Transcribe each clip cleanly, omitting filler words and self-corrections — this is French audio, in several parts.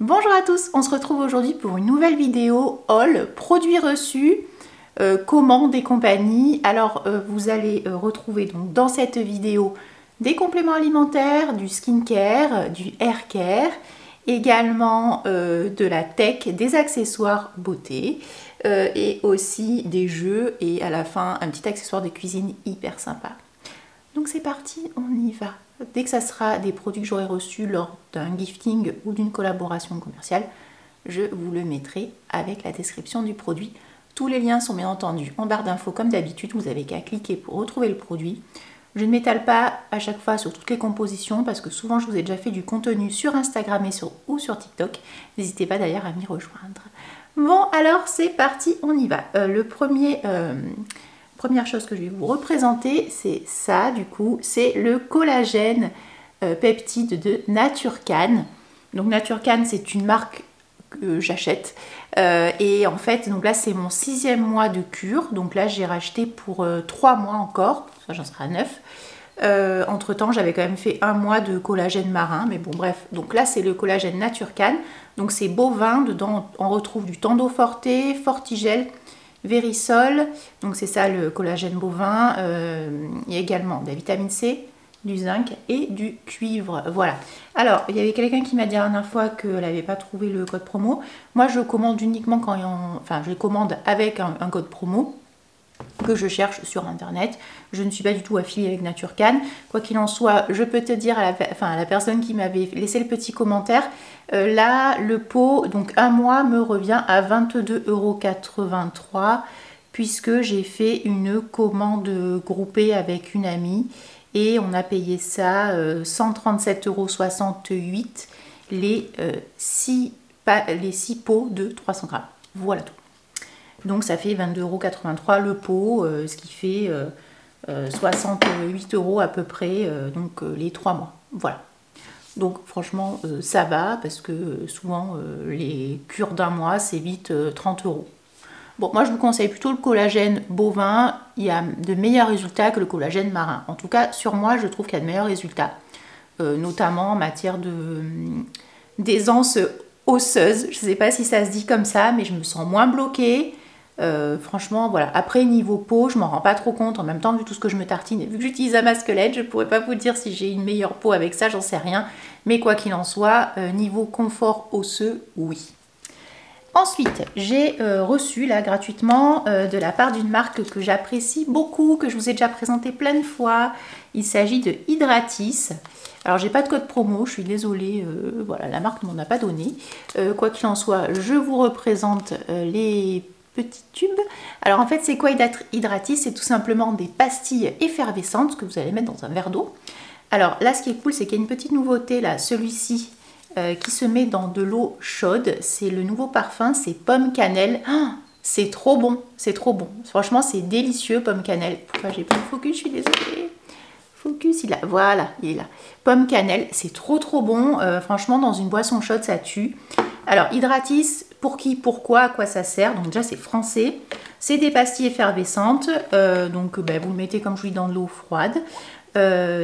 Bonjour à tous, on se retrouve aujourd'hui pour une nouvelle vidéo haul, produits reçus, commandes et compagnie. Alors vous allez retrouver donc dans cette vidéo des compléments alimentaires, du skincare, du haircare, également de la tech, des accessoires beauté et aussi des jeux et à la fin un petit accessoire de cuisine hyper sympa. Donc c'est parti, on y va. Dès que ça sera des produits que j'aurai reçus lors d'un gifting ou d'une collaboration commerciale, je vous le mettrai avec la description du produit. Tous les liens sont bien entendu en barre d'infos comme d'habitude, vous n'avez qu'à cliquer pour retrouver le produit. Je ne m'étale pas à chaque fois sur toutes les compositions parce que souvent je vous ai déjà fait du contenu sur Instagram et ou sur TikTok. N'hésitez pas d'ailleurs à m'y rejoindre. Bon alors c'est parti, on y va. Première chose que je vais vous représenter, c'est ça du coup, c'est le collagène peptide de Naturecan. Donc Naturecan, c'est une marque que j'achète. Et en fait, donc là, c'est mon 6e mois de cure. Donc là, j'ai racheté pour 3 mois encore, ça j'en serai à 9. Entre temps, j'avais quand même fait un mois de collagène marin, mais bon bref. Donc là, c'est le collagène Naturecan. Donc c'est bovin, dedans on retrouve du Tendo Forte, Fortigel, Vérisol, donc c'est ça le collagène bovin, il y a également de la vitamine C, du zinc et du cuivre, voilà. Alors, il y avait quelqu'un qui m'a dit la dernière fois qu'elle n'avait pas trouvé le code promo. Moi, je commande uniquement quand... Enfin, je commande avec un code promo que je cherche sur Internet. Je ne suis pas du tout affiliée avec Naturecan. Quoi qu'il en soit, je peux te dire à la personne qui m'avait laissé le petit commentaire, là, le pot, donc un mois, me revient à 22,83 € puisque j'ai fait une commande groupée avec une amie et on a payé ça 137,68 € les 6 pots de 300 grammes. Voilà tout. Donc ça fait 22,83 € le pot, ce qui fait 68 € à peu près, donc les 3 mois. Voilà. Donc franchement, ça va parce que souvent, les cures d'un mois, c'est vite 30 €. Bon, moi je vous conseille plutôt le collagène bovin. Il y a de meilleurs résultats que le collagène marin. En tout cas, sur moi, je trouve qu'il y a de meilleurs résultats, notamment en matière d'aisance osseuse. Je ne sais pas si ça se dit comme ça, mais je me sens moins bloquée. Franchement, voilà. Après, niveau peau, je m'en rends pas trop compte. En même temps, vu tout ce que je me tartine et vu que j'utilise un masque LED, je pourrais pas vous dire si j'ai une meilleure peau avec ça, j'en sais rien. Mais quoi qu'il en soit, niveau confort osseux, oui. Ensuite, j'ai reçu là gratuitement de la part d'une marque que j'apprécie beaucoup, que je vous ai déjà présentée plein de fois. Il s'agit de Hydratis. Alors, j'ai pas de code promo, je suis désolée, voilà, la marque ne m'en a pas donné. Quoi qu'il en soit, je vous représente les petits tubes. Alors en fait, c'est quoi Hydratis? C'est tout simplement des pastilles effervescentes que vous allez mettre dans un verre d'eau. Alors là, ce qui est cool, c'est qu'il y a une petite nouveauté là, celui-ci qui se met dans de l'eau chaude. C'est le nouveau parfum, c'est pomme cannelle. Ah, c'est trop bon, c'est trop bon. Franchement, c'est délicieux, pomme cannelle. Pourquoi j'ai pas de focus? Je suis désolée. Focus, il a, voilà, il est là. Pomme cannelle, c'est trop trop bon. Franchement, dans une boisson chaude, ça tue. Alors, Hydratis, pour qui, pourquoi, à quoi ça sert? Donc déjà, c'est français. C'est des pastilles effervescentes. Donc, ben, vous le mettez, comme je vous dis, dans de l'eau froide. Ça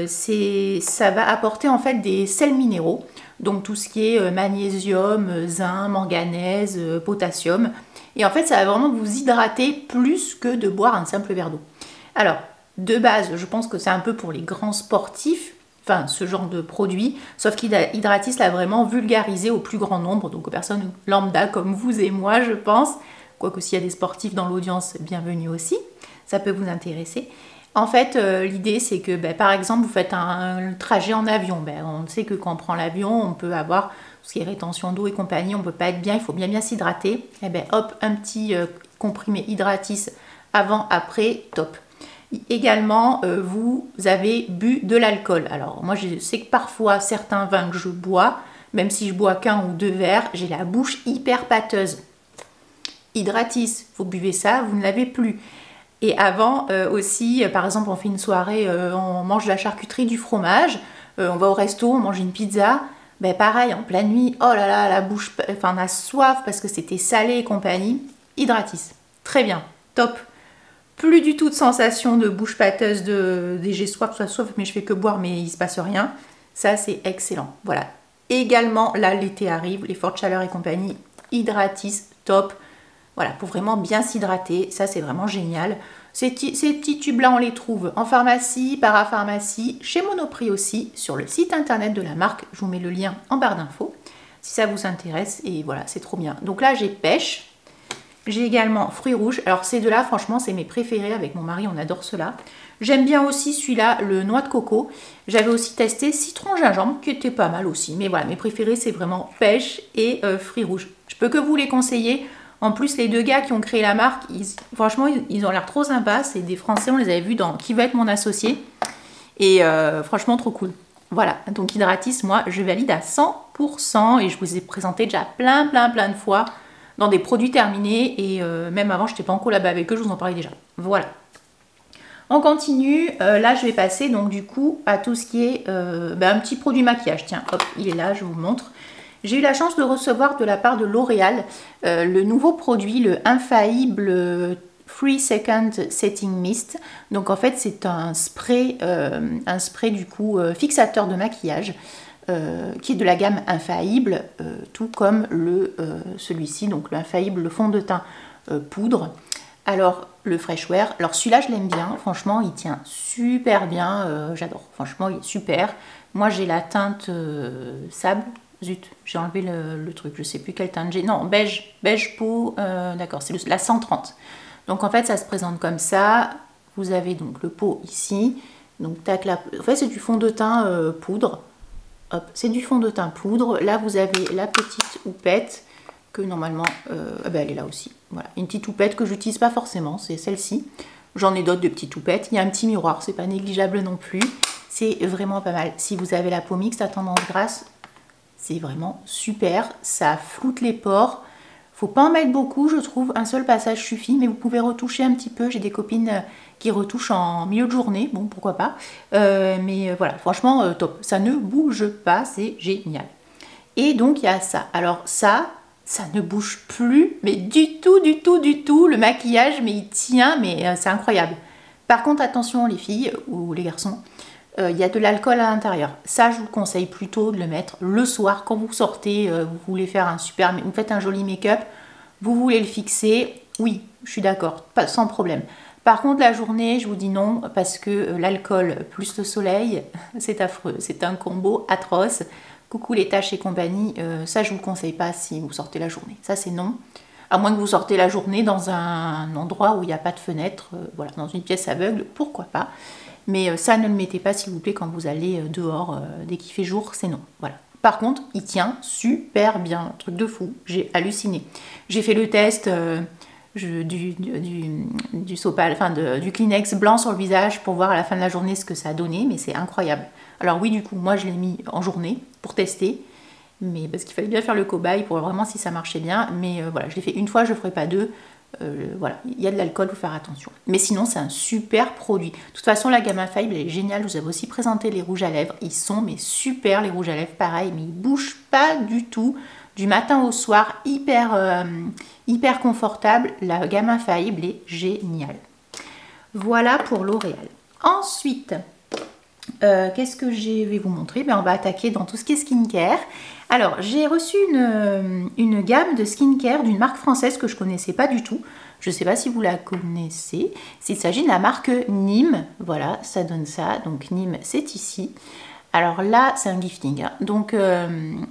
va apporter, en fait, des sels minéraux. Donc, tout ce qui est magnésium, zinc, manganèse, potassium. Et en fait, ça va vraiment vous hydrater plus que de boire un simple verre d'eau. Alors, de base, je pense que c'est un peu pour les grands sportifs. Enfin, ce genre de produit, sauf qu'Hydratis l'a vraiment vulgarisé au plus grand nombre, donc aux personnes lambda comme vous et moi, je pense. Quoique s'il y a des sportifs dans l'audience, bienvenue aussi, ça peut vous intéresser. En fait, l'idée c'est que, ben, par exemple, vous faites un trajet en avion. Ben, on sait que quand on prend l'avion, on peut avoir tout ce qui est rétention d'eau et compagnie, on ne peut pas être bien, il faut bien bien s'hydrater. Et ben hop, un petit comprimé Hydratis avant, après, top. Également, vous avez bu de l'alcool. Alors, moi, je sais que parfois, certains vins que je bois, même si je bois qu'un ou deux verres, j'ai la bouche hyper pâteuse. Hydratis, vous buvez ça, vous ne l'avez plus. Et avant aussi, par exemple, on fait une soirée, on mange de la charcuterie, du fromage, on va au resto, on mange une pizza. Ben, pareil, en pleine nuit, oh là là, la bouche, enfin, on a soif parce que c'était salé et compagnie. Hydratis, très bien, top. Plus du tout de sensation de bouche pâteuse, j'ai soif, mais je fais que boire, mais il ne se passe rien. Ça, c'est excellent. Voilà. Également, là, l'été arrive, les fortes chaleurs et compagnie, Hydratis, top. Voilà, pour vraiment bien s'hydrater, ça c'est vraiment génial. Ces petits tubes-là, on les trouve en pharmacie, parapharmacie, chez Monoprix aussi, sur le site internet de la marque. Je vous mets le lien en barre d'infos, si ça vous intéresse. Et voilà, c'est trop bien. Donc là, j'ai pêche. J'ai également fruits rouges. Alors ces deux-là, franchement, c'est mes préférés. Avec mon mari, on adore cela. J'aime bien aussi celui-là, le noix de coco. J'avais aussi testé citron-gingembre, qui était pas mal aussi. Mais voilà, mes préférés, c'est vraiment pêche et fruits rouges. Je peux que vous les conseiller. En plus, les deux gars qui ont créé la marque, franchement, ils ont l'air trop sympas. C'est des Français, on les avait vus dans Qui va être mon associé. Et franchement, trop cool. Voilà, donc Hydratis, moi, je valide à 100%. Et je vous ai présenté déjà plein de fois dans des produits terminés. Et même avant, je n'étais pas en collab avec eux, je vous en parlais déjà. Voilà. On continue. Là, je vais passer donc du coup à tout ce qui est un petit produit maquillage. Tiens, hop, il est là, je vous montre. J'ai eu la chance de recevoir de la part de L'Oréal le nouveau produit, le Infaillible 3 Second Setting Mist. Donc en fait, c'est un spray du coup fixateur de maquillage qui est de la gamme Infaillible, tout comme le celui-ci, donc l'Infaillible, le fond de teint poudre. Alors le Freshwear, alors celui-là je l'aime bien, franchement il tient super bien, j'adore, franchement il est super. Moi j'ai la teinte sable. Zut, j'ai enlevé le truc, je sais plus quelle teinte j'ai. Non, beige peau, d'accord, c'est la 130. Donc en fait, ça se présente comme ça. Vous avez donc le pot ici. Donc tac, en fait, c'est du fond de teint poudre. Hop, c'est du fond de teint poudre. Là, vous avez la petite houppette que normalement, elle est là aussi. Voilà, une petite houppette que j'utilise pas forcément, c'est celle-ci. J'en ai d'autres de petites houpettes. Il y a un petit miroir, c'est pas négligeable non plus. C'est vraiment pas mal. Si vous avez la peau mixte à tendance grasse, c'est vraiment super, ça floute les pores. Faut pas en mettre beaucoup, je trouve, un seul passage suffit, mais vous pouvez retoucher un petit peu. J'ai des copines qui retouchent en milieu de journée, bon pourquoi pas. Mais voilà, franchement, top, ça ne bouge pas, c'est génial. Et donc il y a ça. Alors ça ne bouge plus, mais du tout, le maquillage, mais il tient, mais c'est incroyable. Par contre, attention les filles ou les garçons, il y a de l'alcool à l'intérieur. Ça, je vous conseille plutôt de le mettre le soir quand vous sortez, vous voulez faire un super, vous faites un joli make-up, vous voulez le fixer. Oui, je suis d'accord, sans problème. Par contre, la journée, je vous dis non parce que l'alcool plus le soleil, c'est affreux, c'est un combo atroce. Coucou les taches et compagnie, ça je vous conseille pas si vous sortez la journée. Ça c'est non. À moins que vous sortez la journée dans un endroit où il n'y a pas de fenêtre, voilà, dans une pièce aveugle, pourquoi pas. Mais ça, ne le mettez pas, s'il vous plaît, quand vous allez dehors, dès qu'il fait jour, c'est non. Voilà. Par contre, il tient super bien, truc de fou, j'ai halluciné. J'ai fait le test du sopal, enfin du Kleenex blanc sur le visage pour voir à la fin de la journée ce que ça a donné, mais c'est incroyable. Alors oui, du coup, moi je l'ai mis en journée pour tester, mais parce qu'il fallait bien faire le cobaye pour voir vraiment si ça marchait bien. Mais voilà, je l'ai fait une fois, je ne ferai pas deux. Voilà, il y a de l'alcool, faut faire attention. Mais sinon, c'est un super produit. De toute façon, la gamme Infaillible, elle est géniale. Je vous avais aussi présenté les rouges à lèvres. Ils sont, mais super, les rouges à lèvres, pareil. Mais ils bougent pas du tout. Du matin au soir, hyper confortable. La gamme Infaillible est géniale. Voilà pour L'Oréal. Ensuite, qu'est-ce que je vais vous montrer? On va attaquer dans tout ce qui est skincare. Alors, j'ai reçu une gamme de skincare d'une marque française que je ne connaissais pas du tout. Je ne sais pas si vous la connaissez. Il s'agit de la marque Nym. Voilà, ça donne ça. Donc, Nym, c'est ici. Alors là, c'est un gifting. Donc,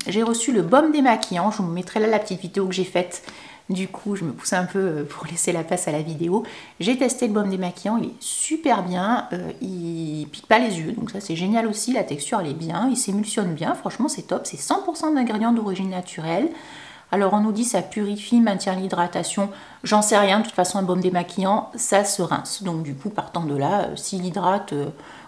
j'ai reçu le baume démaquillant. Je vous mettrai là la petite vidéo que j'ai faite. Du coup, je me pousse un peu pour laisser la place à la vidéo. J'ai testé le baume démaquillant, il est super bien. Il pique pas les yeux, donc ça c'est génial aussi. La texture, elle est bien, il s'émulsionne bien. Franchement, c'est top. C'est 100% d'ingrédients d'origine naturelle. Alors, on nous dit ça purifie, maintient l'hydratation. J'en sais rien. De toute façon, un baume démaquillant, ça se rince. Donc, du coup, partant de là, s'il hydrate...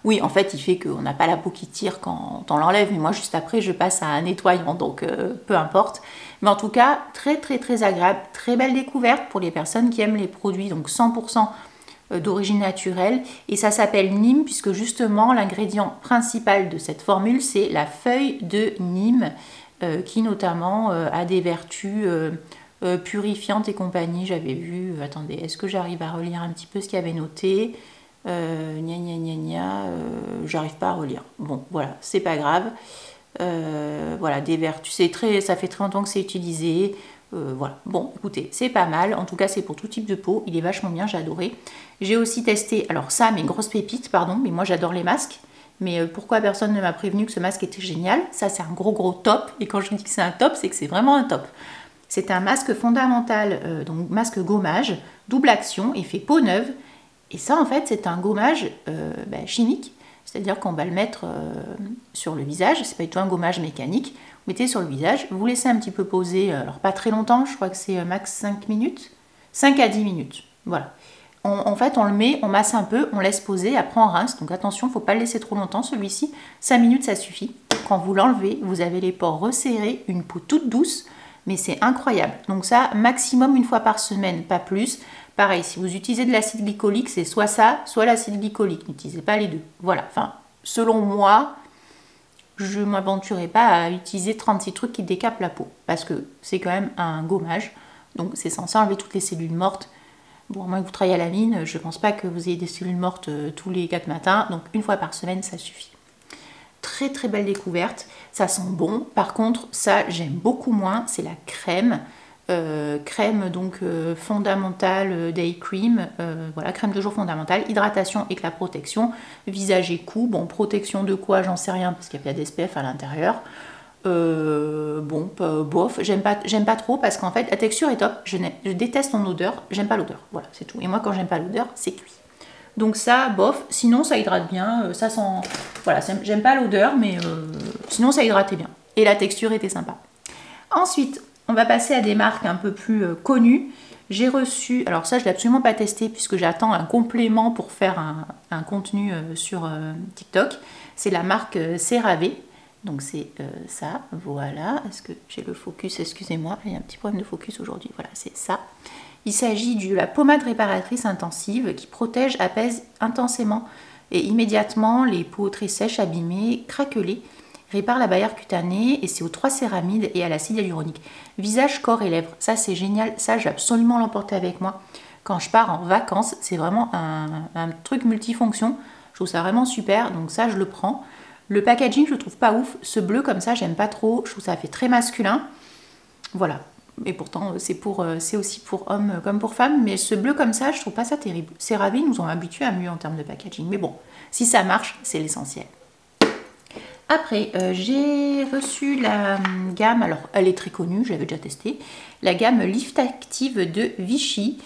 oui, en fait, il fait qu'on n'a pas la peau qui tire quand on l'enlève. Mais moi, juste après, je passe à un nettoyant. Donc, peu importe. Mais en tout cas, très agréable. Très belle découverte pour les personnes qui aiment les produits. Donc, 100% d'origine naturelle. Et ça s'appelle Nym, puisque justement, l'ingrédient principal de cette formule, c'est la feuille de Nym. Qui notamment a des vertus purifiantes et compagnie. J'avais vu, attendez, est-ce que j'arrive à relire un petit peu ce qu'il y avait noté? J'arrive pas à relire. Bon, voilà, c'est pas grave. Voilà, des vertus, ça fait très longtemps que c'est utilisé. Voilà, bon, écoutez, c'est pas mal. En tout cas, c'est pour tout type de peau. Il est vachement bien, j'ai adoré. J'ai aussi testé, alors ça, mes grosses pépites, pardon, mais moi j'adore les masques. Mais pourquoi personne ne m'a prévenu que ce masque était génial? Ça, c'est un gros, gros top. Et quand je dis que c'est un top, c'est que c'est vraiment un top. C'est un masque fondamental, donc masque gommage, double action, effet peau neuve. Et ça, en fait, c'est un gommage chimique. C'est-à-dire qu'on va le mettre sur le visage, c'est pas du tout un gommage mécanique. Vous mettez sur le visage, vous laissez un petit peu poser, alors pas très longtemps, je crois que c'est max 5 minutes, 5 à 10 minutes, voilà. En fait, on le met, on masse un peu, on laisse poser, après on rince, donc attention, il ne faut pas le laisser trop longtemps celui-ci, 5 minutes ça suffit. Quand vous l'enlevez, vous avez les pores resserrés, une peau toute douce, mais c'est incroyable. Donc ça, maximum une fois par semaine, pas plus. Pareil, si vous utilisez de l'acide glycolique, c'est soit ça, soit l'acide glycolique. N'utilisez pas les deux. Voilà, enfin, selon moi, je ne m'aventurerai pas à utiliser 36 trucs qui décapent la peau. Parce que c'est quand même un gommage. Donc, c'est censé enlever toutes les cellules mortes. Bon, à moins que vous travaillez à la mine, je ne pense pas que vous ayez des cellules mortes tous les 4 matins. Donc, une fois par semaine, ça suffit. Très, très belle découverte. Ça sent bon. Par contre, ça, j'aime beaucoup moins. C'est la crème. Crème donc fondamentale day cream, voilà, crème de jour fondamentale, hydratation, éclat, protection, visage et cou. Bon, protection de quoi, j'en sais rien parce qu'il y a plein d'SPF à l'intérieur. Bon, bof, j'aime pas trop parce qu'en fait la texture est top, je déteste son odeur, j'aime pas l'odeur, voilà, c'est tout. Et moi quand j'aime pas l'odeur, c'est cuit. Donc ça, bof, sinon ça hydrate bien, ça sent, voilà, j'aime pas l'odeur mais sinon ça hydratait bien et la texture était sympa. Ensuite, on va passer à des marques un peu plus connues. J'ai reçu, alors ça je ne l'ai absolument pas testé puisque j'attends un complément pour faire un contenu sur TikTok. C'est la marque CeraVe. Donc c'est ça, voilà. Est-ce que j'ai le focus? Excusez-moi, il y a un petit problème de focus aujourd'hui. Voilà, c'est ça. Il s'agit de la pommade réparatrice intensive qui protège, apaise intensément et immédiatement les peaux très sèches, abîmées, craquelées. Répare la barrière cutanée et c'est aux 3 céramides et à l'acide hyaluronique. Visage, corps et lèvres. Ça, c'est génial. Ça, je vais absolument l'emporter avec moi quand je pars en vacances. C'est vraiment un truc multifonction. Je trouve ça vraiment super. Donc ça, je le prends. Le packaging, je le trouve pas ouf. Ce bleu comme ça, j'aime pas trop. Je trouve ça fait très masculin. Voilà. Et pourtant, c'est aussi pour hommes comme pour femmes. Mais ce bleu comme ça, je trouve pas ça terrible. Ces ravis nous ont habitués à mieux en termes de packaging. Mais bon, si ça marche, c'est l'essentiel. Après, j'ai reçu la gamme, alors elle est très connue, je l'avais déjà testée, la gamme Liftactiv de Vichy.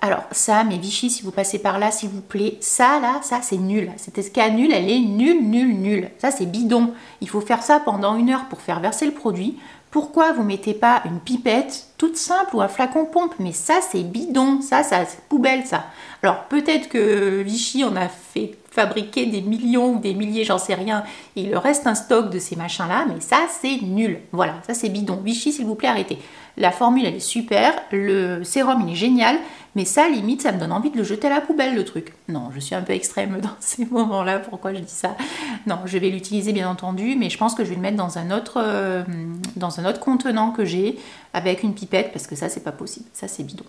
Alors ça, mais Vichy, si vous passez par là, s'il vous plaît, ça là, ça c'est nul. Cette SK nulle, elle est nulle, nulle, nulle. Ça c'est bidon. Il faut faire ça pendant 1 heure pour faire verser le produit. Pourquoi vous ne mettez pas une pipette toute simple ou un flacon pompe? Mais ça c'est bidon, ça c'est poubelle ça. Alors peut-être que Vichy en a fait fabriquer des millions ou des milliers, j'en sais rien, et il reste un stock de ces machins là, mais ça c'est nul, voilà, ça c'est bidon. Vichy, s'il vous plaît, arrêtez. La formule elle est super, le sérum il est génial, mais ça limite ça me donne envie de le jeter à la poubelle le truc. Non, je suis un peu extrême dans ces moments là, pourquoi je dis ça? Non, je vais l'utiliser bien entendu, mais je pense que je vais le mettre dans un autre contenant que j'ai avec une pipette, parce que ça c'est pas possible, ça c'est bidon.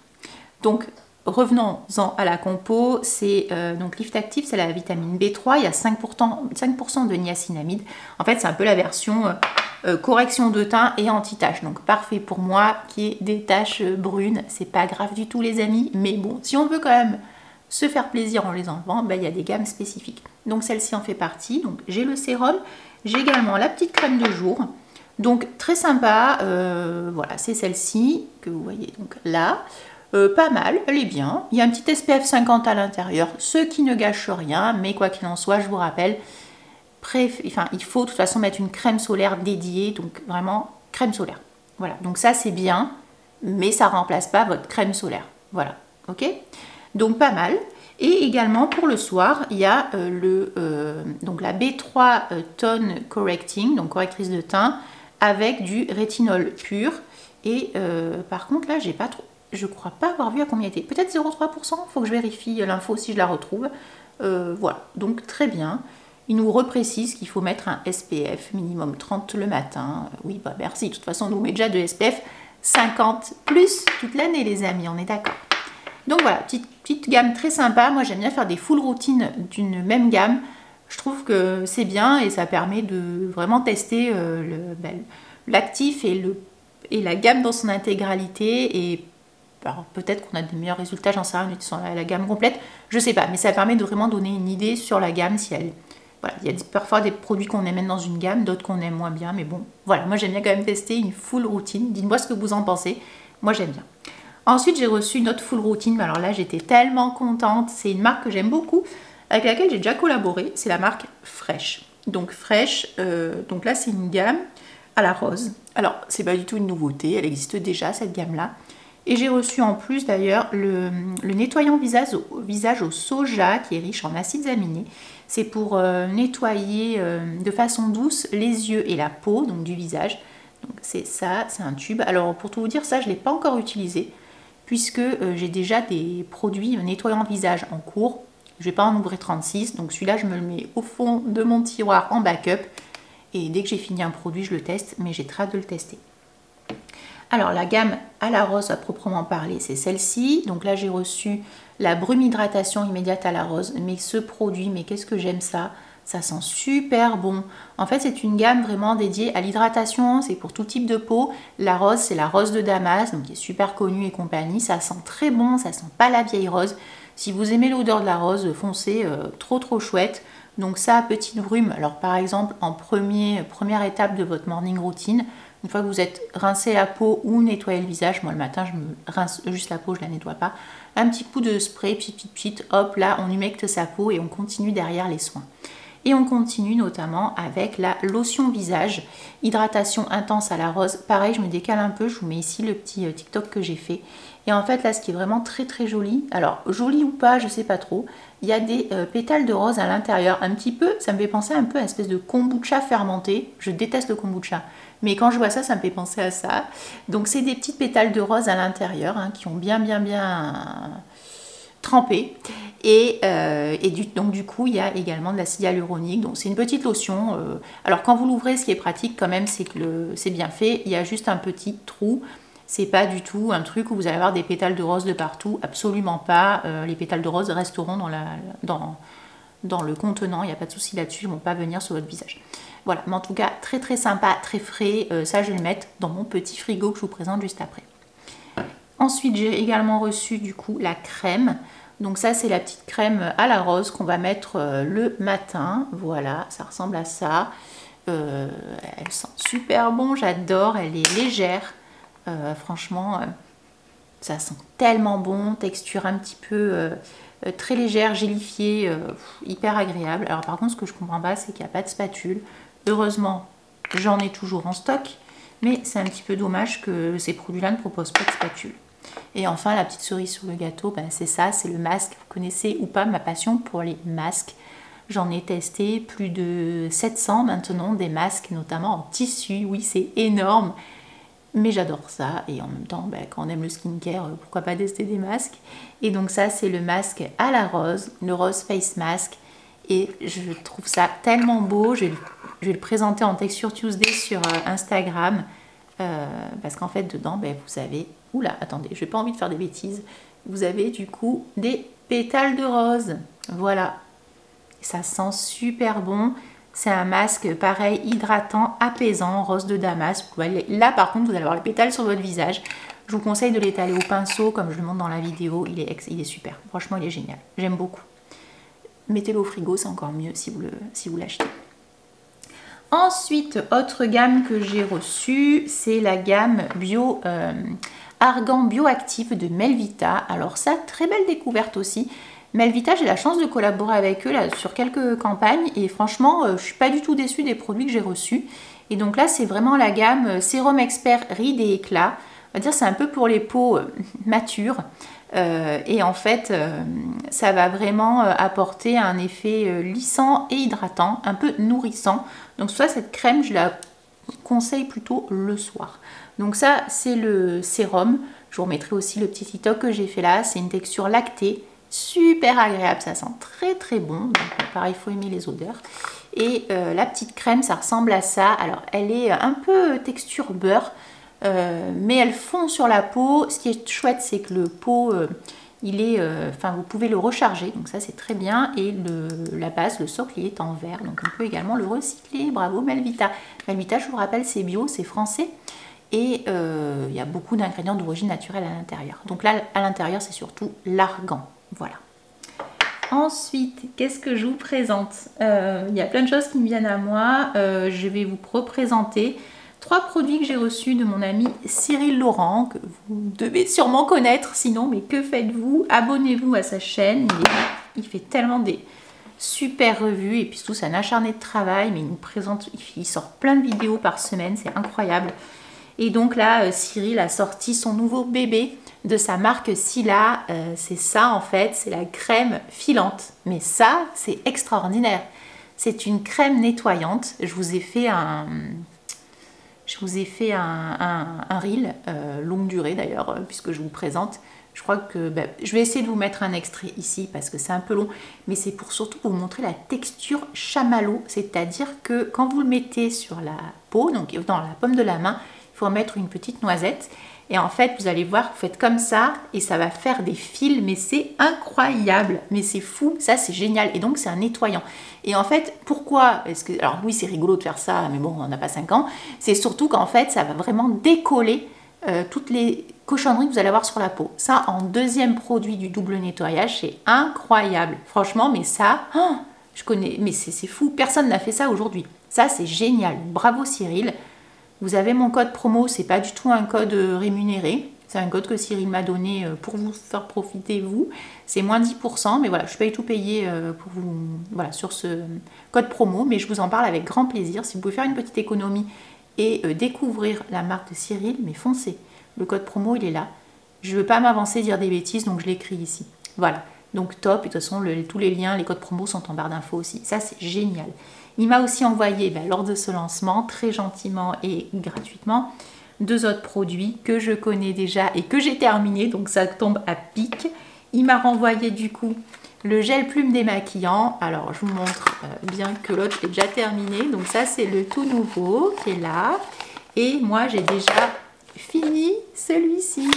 Donc revenons-en à la compo, c'est donc Liftactiv, c'est la vitamine B3, il y a 5% de niacinamide. En fait, c'est un peu la version correction de teint et anti-tache. Donc parfait pour moi qui ai des taches brunes, c'est pas grave du tout les amis, mais bon, si on veut quand même se faire plaisir en les enlevant, ben, il y a des gammes spécifiques. Donc celle-ci en fait partie. Donc j'ai le sérum, j'ai également la petite crème de jour. Donc très sympa, voilà, c'est celle-ci que vous voyez donc là. Pas mal, elle est bien. Il y a un petit SPF 50 à l'intérieur, ce qui ne gâche rien, mais quoi qu'il en soit, je vous rappelle, il faut de toute façon mettre une crème solaire dédiée, donc vraiment crème solaire. Voilà, donc ça c'est bien, mais ça ne remplace pas votre crème solaire. Voilà, ok? Donc pas mal. Et également pour le soir, il y a donc la B3 Tone Correcting, donc correctrice de teint, avec du rétinol pur. Et par contre là, j'ai pas trop... Je ne crois pas avoir vu à combien il était. Peut-être 0,3%. Il faut que je vérifie l'info si je la retrouve. Voilà, donc très bien. Il nous reprécise qu'il faut mettre un SPF minimum 30 le matin. Oui, bah merci. De toute façon, on nous met déjà de SPF 50 plus toute l'année, les amis. On est d'accord. Donc voilà, petite gamme très sympa. Moi, j'aime bien faire des full routines d'une même gamme. je trouve que c'est bien et ça permet de vraiment tester l'actif et la gamme dans son intégralité. Et peut-être qu'on a des meilleurs résultats, j'en sais rien, qui sont à la gamme complète, je sais pas, mais ça permet de vraiment donner une idée sur la gamme si elle... Voilà, il y a parfois des produits qu'on aime dans une gamme, d'autres qu'on aime moins bien, mais bon, voilà, moi j'aime bien quand même tester une full routine. Dites-moi ce que vous en pensez, moi j'aime bien. Ensuite, j'ai reçu une autre full routine, alors là j'étais tellement contente, c'est une marque que j'aime beaucoup, avec laquelle j'ai déjà collaboré, c'est la marque Fresh. Donc Fresh, donc là c'est une gamme à la rose. Alors, c'est pas du tout une nouveauté, elle existe déjà cette gamme-là. Et j'ai reçu en plus d'ailleurs le nettoyant visage au soja qui est riche en acides aminés. C'est pour nettoyer de façon douce les yeux et la peau donc du visage. Donc c'est ça, c'est un tube. Alors pour tout vous dire, ça je ne l'ai pas encore utilisé puisque j'ai déjà des produits nettoyants visage en cours. Je ne vais pas en ouvrir 36, donc celui-là je me le mets au fond de mon tiroir en backup. Et dès que j'ai fini un produit, je le teste, mais j'ai très hâte de le tester. Alors la gamme à la rose à proprement parler, c'est celle-ci. Donc là j'ai reçu la brume hydratation immédiate à la rose, mais ce produit, mais qu'est-ce que j'aime ça, ça sent super bon. En fait c'est une gamme vraiment dédiée à l'hydratation, c'est pour tout type de peau. La rose, c'est la rose de Damas, donc qui est super connue et compagnie, ça sent très bon, ça sent pas la vieille rose. Si vous aimez l'odeur de la rose foncée, trop chouette. Donc ça, petite brume, alors par exemple en première étape de votre morning routine, une fois que vous êtes rincé la peau ou nettoyé le visage, moi le matin je me rince juste la peau, je la nettoie pas, un petit coup de spray, pit, hop là on humecte sa peau et on continue derrière les soins. Et on continue notamment avec la lotion visage, hydratation intense à la rose. Pareil, je me décale un peu, je vous mets ici le petit TikTok que j'ai fait. Et en fait là, ce qui est vraiment très joli, alors joli ou pas, je sais pas trop, il y a des pétales de rose à l'intérieur, un petit peu, ça me fait penser un peu à une espèce de kombucha fermenté. Je déteste le kombucha, mais quand je vois ça, ça me fait penser à ça. Donc c'est des petites pétales de rose à l'intérieur hein, qui ont bien trempé. Et donc du coup, il y a également de l'acide hyaluronique. Donc c'est une petite lotion. Alors quand vous l'ouvrez, ce qui est pratique quand même, c'est que c'est bien fait. Il y a juste un petit trou. C'est pas du tout un truc où vous allez avoir des pétales de rose de partout. Absolument pas. Les pétales de rose resteront dans le contenant. Il n'y a pas de souci là-dessus. Ils ne vont pas venir sur votre visage. Voilà. Mais en tout cas, très sympa, très frais. Ça, je vais le mettre dans mon petit frigo que je vous présente juste après. Ensuite, j'ai également reçu du coup la crème. Donc ça, c'est la petite crème à la rose qu'on va mettre le matin. Voilà, ça ressemble à ça. Elle sent super bon, j'adore. Elle est légère. Franchement, ça sent tellement bon. Texture un petit peu très légère, gélifiée, hyper agréable. Alors par contre, ce que je comprends pas, c'est qu'il n'y a pas de spatule. Heureusement, j'en ai toujours en stock. Mais c'est un petit peu dommage que ces produits-là ne proposent pas de spatule. Et enfin, la petite cerise sur le gâteau, ben c'est ça, c'est le masque. Vous connaissez ou pas ma passion pour les masques. J'en ai testé plus de 700 maintenant, des masques, notamment en tissu. Oui, c'est énorme, mais j'adore ça. Et en même temps, ben, quand on aime le skincare, pourquoi pas tester des masques. Et donc ça, c'est le masque à la rose, le rose face mask. Et je trouve ça tellement beau. Je vais le présenter en Texture Tuesday sur Instagram. Parce qu'en fait, dedans, ben, vous avez... Oula, attendez, je n'ai pas envie de faire des bêtises. Vous avez du coup des pétales de rose. Voilà. Ça sent super bon. C'est un masque, pareil, hydratant, apaisant, rose de Damas. Là, par contre, vous allez avoir les pétales sur votre visage. Je vous conseille de l'étaler au pinceau, comme je le montre dans la vidéo. Il est super. Franchement, il est génial. J'aime beaucoup. Mettez-le au frigo, c'est encore mieux si vous l'achetez. Ensuite, autre gamme que j'ai reçue, c'est la gamme bio, argan bioactif de Melvita. Alors ça, très belle découverte aussi. Melvita, j'ai la chance de collaborer avec eux là, sur quelques campagnes et franchement, je ne suis pas du tout déçue des produits que j'ai reçus. Et donc là, c'est vraiment la gamme sérum expert rides et éclats. On va dire c'est un peu pour les peaux matures. Et en fait, ça va vraiment apporter un effet lissant et hydratant, un peu nourrissant. Donc soit cette crème, je la conseille plutôt le soir. Donc ça, c'est le sérum. Je vous remettrai aussi le petit TikTok que j'ai fait là. C'est une texture lactée, super agréable. Ça sent très bon. Donc, pareil, il faut aimer les odeurs. Et la petite crème, ça ressemble à ça. Alors, elle est un peu texture beurre. Mais elle fond sur la peau. Ce qui est chouette, c'est que le pot il est, vous pouvez le recharger, donc ça c'est très bien, et la base, le socle, il est en verre, donc on peut également le recycler. Bravo Melvita. Melvita, je vous rappelle, c'est bio, c'est français, et il y a beaucoup d'ingrédients d'origine naturelle à l'intérieur. Donc là, à l'intérieur, c'est surtout l'argan, voilà. Ensuite, qu'est-ce que je vous présente? Il y a plein de choses qui me viennent à moi. Je vais vous représenter 3 produits que j'ai reçus de mon ami Cyril Laurent, que vous devez sûrement connaître, sinon, mais que faites-vous? Abonnez-vous à sa chaîne, il fait tellement des super revues, et puis surtout c'est un acharné de travail, mais il nous présente, il sort plein de vidéos par semaine, c'est incroyable. Et donc là, Cyril a sorti son nouveau bébé de sa marque Cyla, c'est ça en fait, c'est la crème filante, mais ça c'est extraordinaire, c'est une crème nettoyante. Je vous ai fait un reel, longue durée d'ailleurs, puisque je vous présente, je crois que je vais essayer de vous mettre un extrait ici parce que c'est un peu long, mais c'est surtout pour vous montrer la texture chamallow, c'est à dire que quand vous le mettez sur la peau, donc dans la paume de la main, il faut en mettre une petite noisette. Et en fait, vous allez voir, vous faites comme ça et ça va faire des fils, mais c'est incroyable, mais c'est fou, ça c'est génial. Et donc, c'est un nettoyant. Et en fait, pourquoi est-ce que... Alors oui, c'est rigolo de faire ça, mais bon, on n'a pas 5 ans. C'est surtout qu'en fait, ça va vraiment décoller toutes les cochonneries que vous allez avoir sur la peau. Ça, en deuxième produit du double nettoyage, c'est incroyable. Franchement, mais ça, oh, je connais, mais c'est fou, personne n'a fait ça aujourd'hui. Ça, c'est génial. Bravo Cyril. Vous avez mon code promo, c'est pas du tout un code rémunéré, c'est un code que Cyril m'a donné pour vous faire profiter vous. C'est moins 10%, mais voilà, je ne paye tout payé pour vous, voilà, sur ce code promo, mais je vous en parle avec grand plaisir. Si vous pouvez faire une petite économie et découvrir la marque de Cyril, mais foncez. Le code promo, il est là. Je ne veux pas m'avancer, dire des bêtises, donc je l'écris ici. Voilà, donc top. Et de toute façon, tous les liens, les codes promo sont en barre d'infos aussi. Ça, c'est génial. Il m'a aussi envoyé, lors de ce lancement, très gentiment et gratuitement, 2 autres produits que je connais déjà et que j'ai terminé, donc ça tombe à pic. Il m'a renvoyé du coup le gel plume démaquillant. Alors, je vous montre bien que l'autre est déjà terminé. Donc ça, c'est le tout nouveau qui est là. Et moi, j'ai déjà fini celui-ci.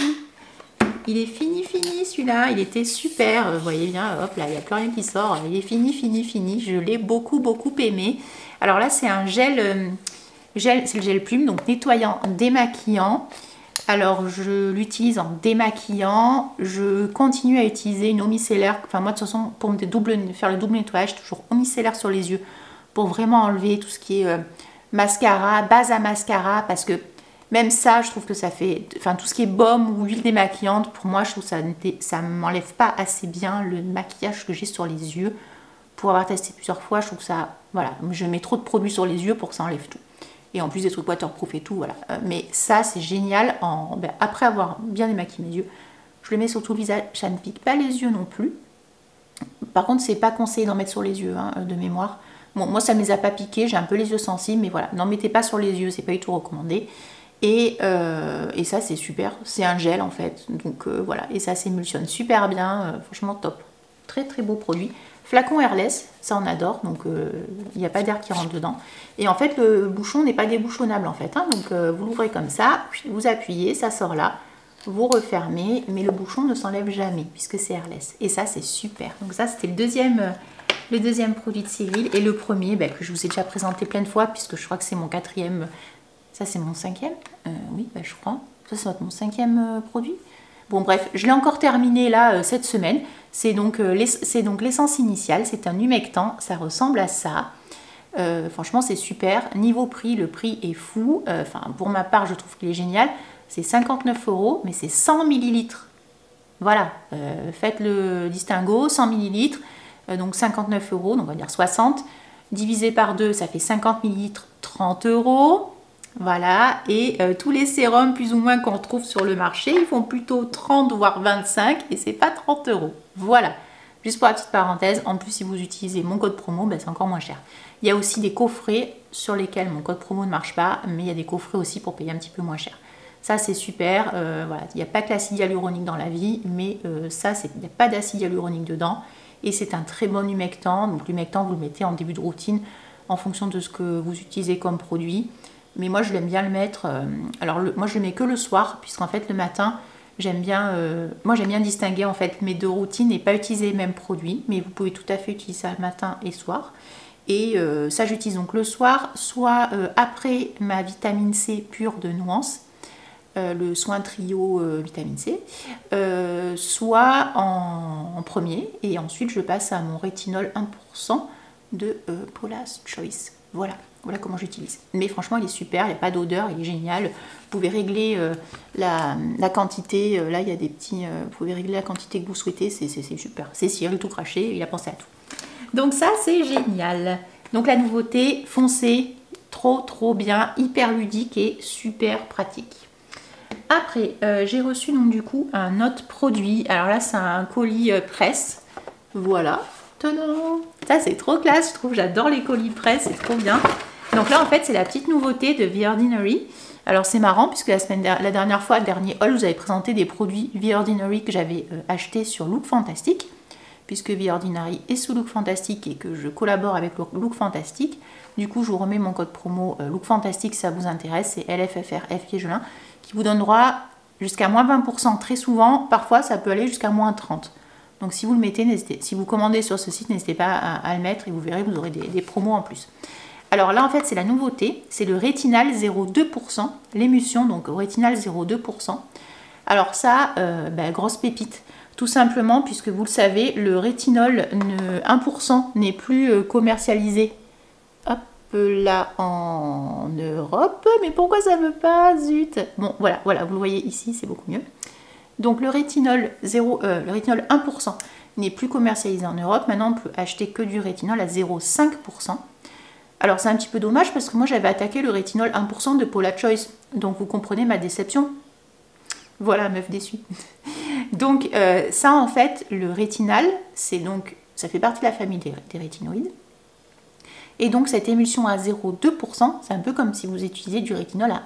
Il est fini celui-là, il était super, vous voyez bien, hop là, il n'y a plus rien qui sort, il est fini, je l'ai beaucoup aimé. Alors là c'est un gel, c'est le gel plume, donc nettoyant, démaquillant. Alors je l'utilise en démaquillant, je continue à utiliser une eau micellaire, enfin moi de toute façon pour faire le double nettoyage, toujours eau micellaire sur les yeux, pour vraiment enlever tout ce qui est mascara, base à mascara, parce que même ça, je trouve que ça fait... Enfin, tout ce qui est baume ou huile démaquillante, pour moi, je trouve que ça ne m'enlève pas assez bien le maquillage que j'ai sur les yeux. Pour avoir testé plusieurs fois, je trouve que ça... Voilà, je mets trop de produits sur les yeux pour que ça enlève tout. Et en plus, des trucs waterproof et tout, voilà. Mais ça, c'est génial. Après avoir bien démaquillé mes yeux, je le mets sur tout le visage. Ça ne pique pas les yeux non plus. Par contre, c'est pas conseillé d'en mettre sur les yeux, hein, de mémoire. Bon, moi, ça ne me les a pas piqués. J'ai un peu les yeux sensibles, mais voilà. N'en mettez pas sur les yeux, c'est pas du tout recommandé. Et ça c'est super, c'est un gel en fait, donc voilà, et ça s'émulsionne super bien, franchement top, très beau produit. Flacon airless, ça on adore, donc il n'y a pas d'air qui rentre dedans, et en fait le bouchon n'est pas débouchonnable en fait, hein, donc vous l'ouvrez comme ça, vous appuyez, ça sort là, vous refermez, mais le bouchon ne s'enlève jamais puisque c'est airless, et ça c'est super. Donc ça c'était le deuxième produit de Cyril, et le premier que je vous ai déjà présenté plein de fois, puisque je crois que c'est mon 4e, ça c'est mon 5e, oui, je crois. Ça c'est mon 5e produit. Bon bref, je l'ai encore terminé là cette semaine. C'est donc l'essence initiale, c'est un humectant, ça ressemble à ça. Franchement c'est super. Niveau prix, le prix est fou. Pour ma part je trouve qu'il est génial. C'est 59 €, mais c'est 100 ml. Voilà, faites le distinguo, 100 ml, donc 59 €, donc on va dire 60. Divisé par 2, ça fait 50 ml, 30 €. Voilà, et tous les sérums plus ou moins qu'on trouve sur le marché, ils font plutôt 30 voire 25 et c'est pas 30 €. Voilà, juste pour la petite parenthèse, en plus si vous utilisez mon code promo, c'est encore moins cher. Il y a aussi des coffrets sur lesquels mon code promo ne marche pas, mais il y a des coffrets aussi pour payer un petit peu moins cher. Ça c'est super, voilà, il n'y a pas que l'acide hyaluronique dans la vie, mais ça, il n'y a pas d'acide hyaluronique dedans et c'est un très bon humectant. Donc l'humectant vous le mettez en début de routine en fonction de ce que vous utilisez comme produit. Mais moi, je l'aime bien le mettre. Alors, moi, je le mets que le soir, puisqu'en fait, le matin, J'aime bien, moi j'aime bien distinguer en fait mes deux routines et pas utiliser les mêmes produits, mais vous pouvez tout à fait utiliser ça le matin et soir. Et ça j'utilise donc le soir, soit après ma vitamine C pure de Nuance, le soin trio vitamine C, soit en premier, et ensuite je passe à mon rétinol 1% de Paula's Choice. Voilà comment j'utilise. Mais franchement, il est super, il n'y a pas d'odeur, il est génial. Vous pouvez régler la quantité. Là, il y a des petits. Vous pouvez régler la quantité que vous souhaitez. C'est super. C'est Cyril tout craché, il a pensé à tout. Donc ça, c'est génial. Donc la nouveauté, foncée, trop bien, hyper ludique et super pratique. Après, j'ai reçu donc du coup un autre produit. Alors là, c'est un colis presse. Voilà. Tadam ! Ça, c'est trop classe, je trouve. J'adore les colis presse, c'est trop bien. Donc là, en fait, c'est la petite nouveauté de The Ordinary. Alors, c'est marrant puisque la dernière fois, le dernier haul, je vous avais présenté des produits The Ordinary que j'avais acheté sur Look Fantastique. Puisque The Ordinary est sous Look Fantastique et que je collabore avec Look Fantastique. Du coup, je vous remets mon code promo Look Fantastique si ça vous intéresse. C'est LFFRFYGELIN qui vous donne droit jusqu'à moins 20% très souvent. Parfois, ça peut aller jusqu'à moins 30%. Donc si vous le mettez, si vous commandez sur ce site, n'hésitez pas à le mettre et vous verrez, vous aurez des promos en plus. Alors là, en fait, c'est la nouveauté, c'est le rétinal 0,2%, l'émulsion, donc rétinal 0,2%. Alors ça, grosse pépite, tout simplement, puisque vous le savez, le rétinol 1% n'est plus commercialisé. Hop là, en Europe, mais pourquoi ça ne veut pas, zut? Bon, voilà, vous le voyez ici, c'est beaucoup mieux. Donc le rétinol 1% n'est plus commercialisé en Europe. Maintenant, on peut acheter que du rétinol à 0,5%. Alors c'est un petit peu dommage parce que moi j'avais attaqué le rétinol 1% de Paula's Choice. Donc vous comprenez ma déception. Voilà, meuf déçue. Donc ça en fait, le rétinal, c'est donc, ça fait partie de la famille des rétinoïdes. Et donc cette émulsion à 0,2%, c'est un peu comme si vous utilisiez du rétinol à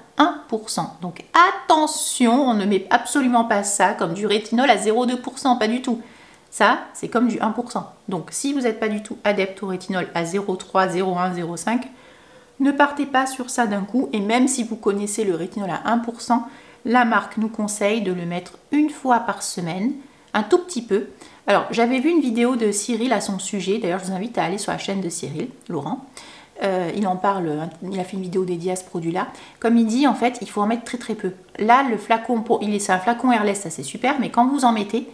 1%. Donc attention, on ne met absolument pas ça comme du rétinol à 0,2%, pas du tout. Ça, c'est comme du 1%. Donc si vous n'êtes pas du tout adepte au rétinol à 0,3, 0,1, 0,5, ne partez pas sur ça d'un coup. Et même si vous connaissez le rétinol à 1%, la marque nous conseille de le mettre une fois par semaine, un tout petit peu. Alors, j'avais vu une vidéo de Cyril à son sujet. D'ailleurs, je vous invite à aller sur la chaîne de Cyril Laurent. Il en parle, il a fait une vidéo dédiée à ce produit-là. Comme il dit, en fait, il faut en mettre très peu. Là, le flacon, c'est un flacon airless, ça c'est super. Mais quand vous en mettez,